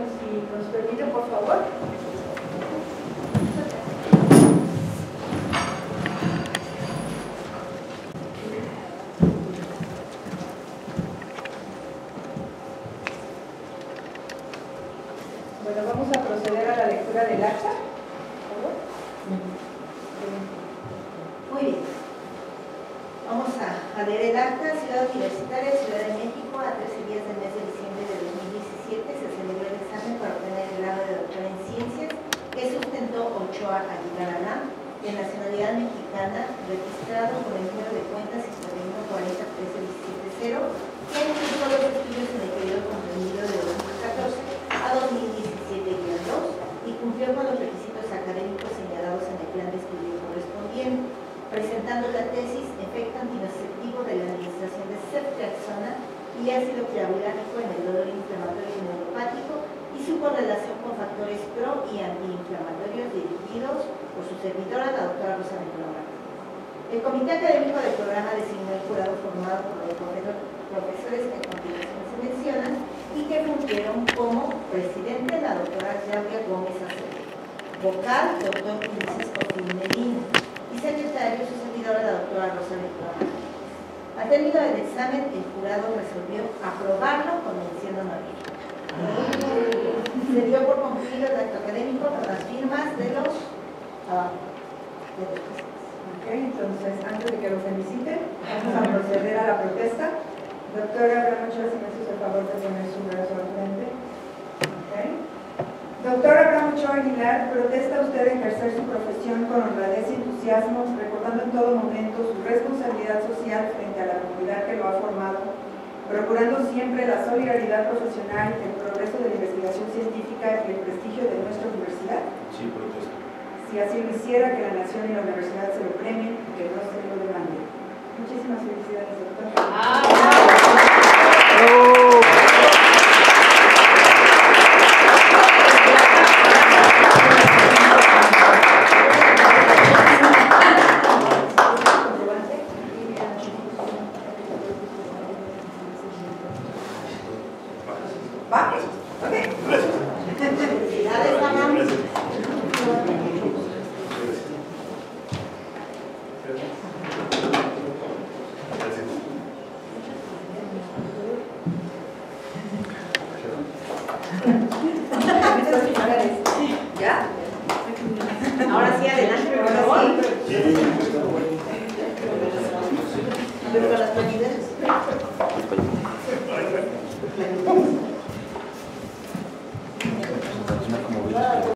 Si nos permiten, por favor. Bueno, vamos a proceder a la lectura del acta. Muy bien. Vamos a, a leer el acta. Ciudad Universitaria, Ciudad de México, a trece días del mes de diciembre de dos mil diecisiete se celebró el examen para obtener el grado de doctor en ciencias que sustentó Ochoa Aguilar de nacionalidad mexicana, registrado con el número de cuentas cincuenta y uno cuarenta tres setecientos setenta y ha iniciado los estudios en el periodo comprendido de dos mil catorce a dos mil diecisiete guion dos y cumplió con los requisitos académicos señalados en el plan de estudio correspondiente, presentando la tesis efecto anticonceptivo de la administración de ceftriaxona y ácido clavulánico en el dolor inflamatorio y neuropático y su correlación con factores pro y antiinflamatorios, dirigidos por su servidora, la doctora Rossen. El Comité Académico del Programa designó el jurado formado por los profesores que a continuación se mencionan y que fungieron como presidente la doctora Claudia Gómez Acevedo, vocal, doctor Francisco Pimerino y secretario, su servidora, la doctora Rossen. Al término del examen, el jurado resolvió aprobarlo con mención honorífica. Se dio por concluido el acto académico con las firmas de los abajo. Uh, ok, entonces, antes de que lo feliciten, vamos a proceder a la protesta. Doctora Abraham Ochoa, si me hace el favor de poner su brazo al frente. Okay. Doctora Abraham Ochoa Aguilar, ¿protesta usted de ejercer su profesión con honradez y entusiasmo, recordando en todo momento su responsabilidad social frente a la comunidad que lo ha formado, procurando siempre la solidaridad profesional, el progreso de la investigación científica y el prestigio de nuestra universidad? Sí, protesto. Si así lo hiciera, que la nación y la universidad se lo premien, que no se lo demanden. Muchísimas felicidades, doctora. ¡Ah! Pero con las proteínas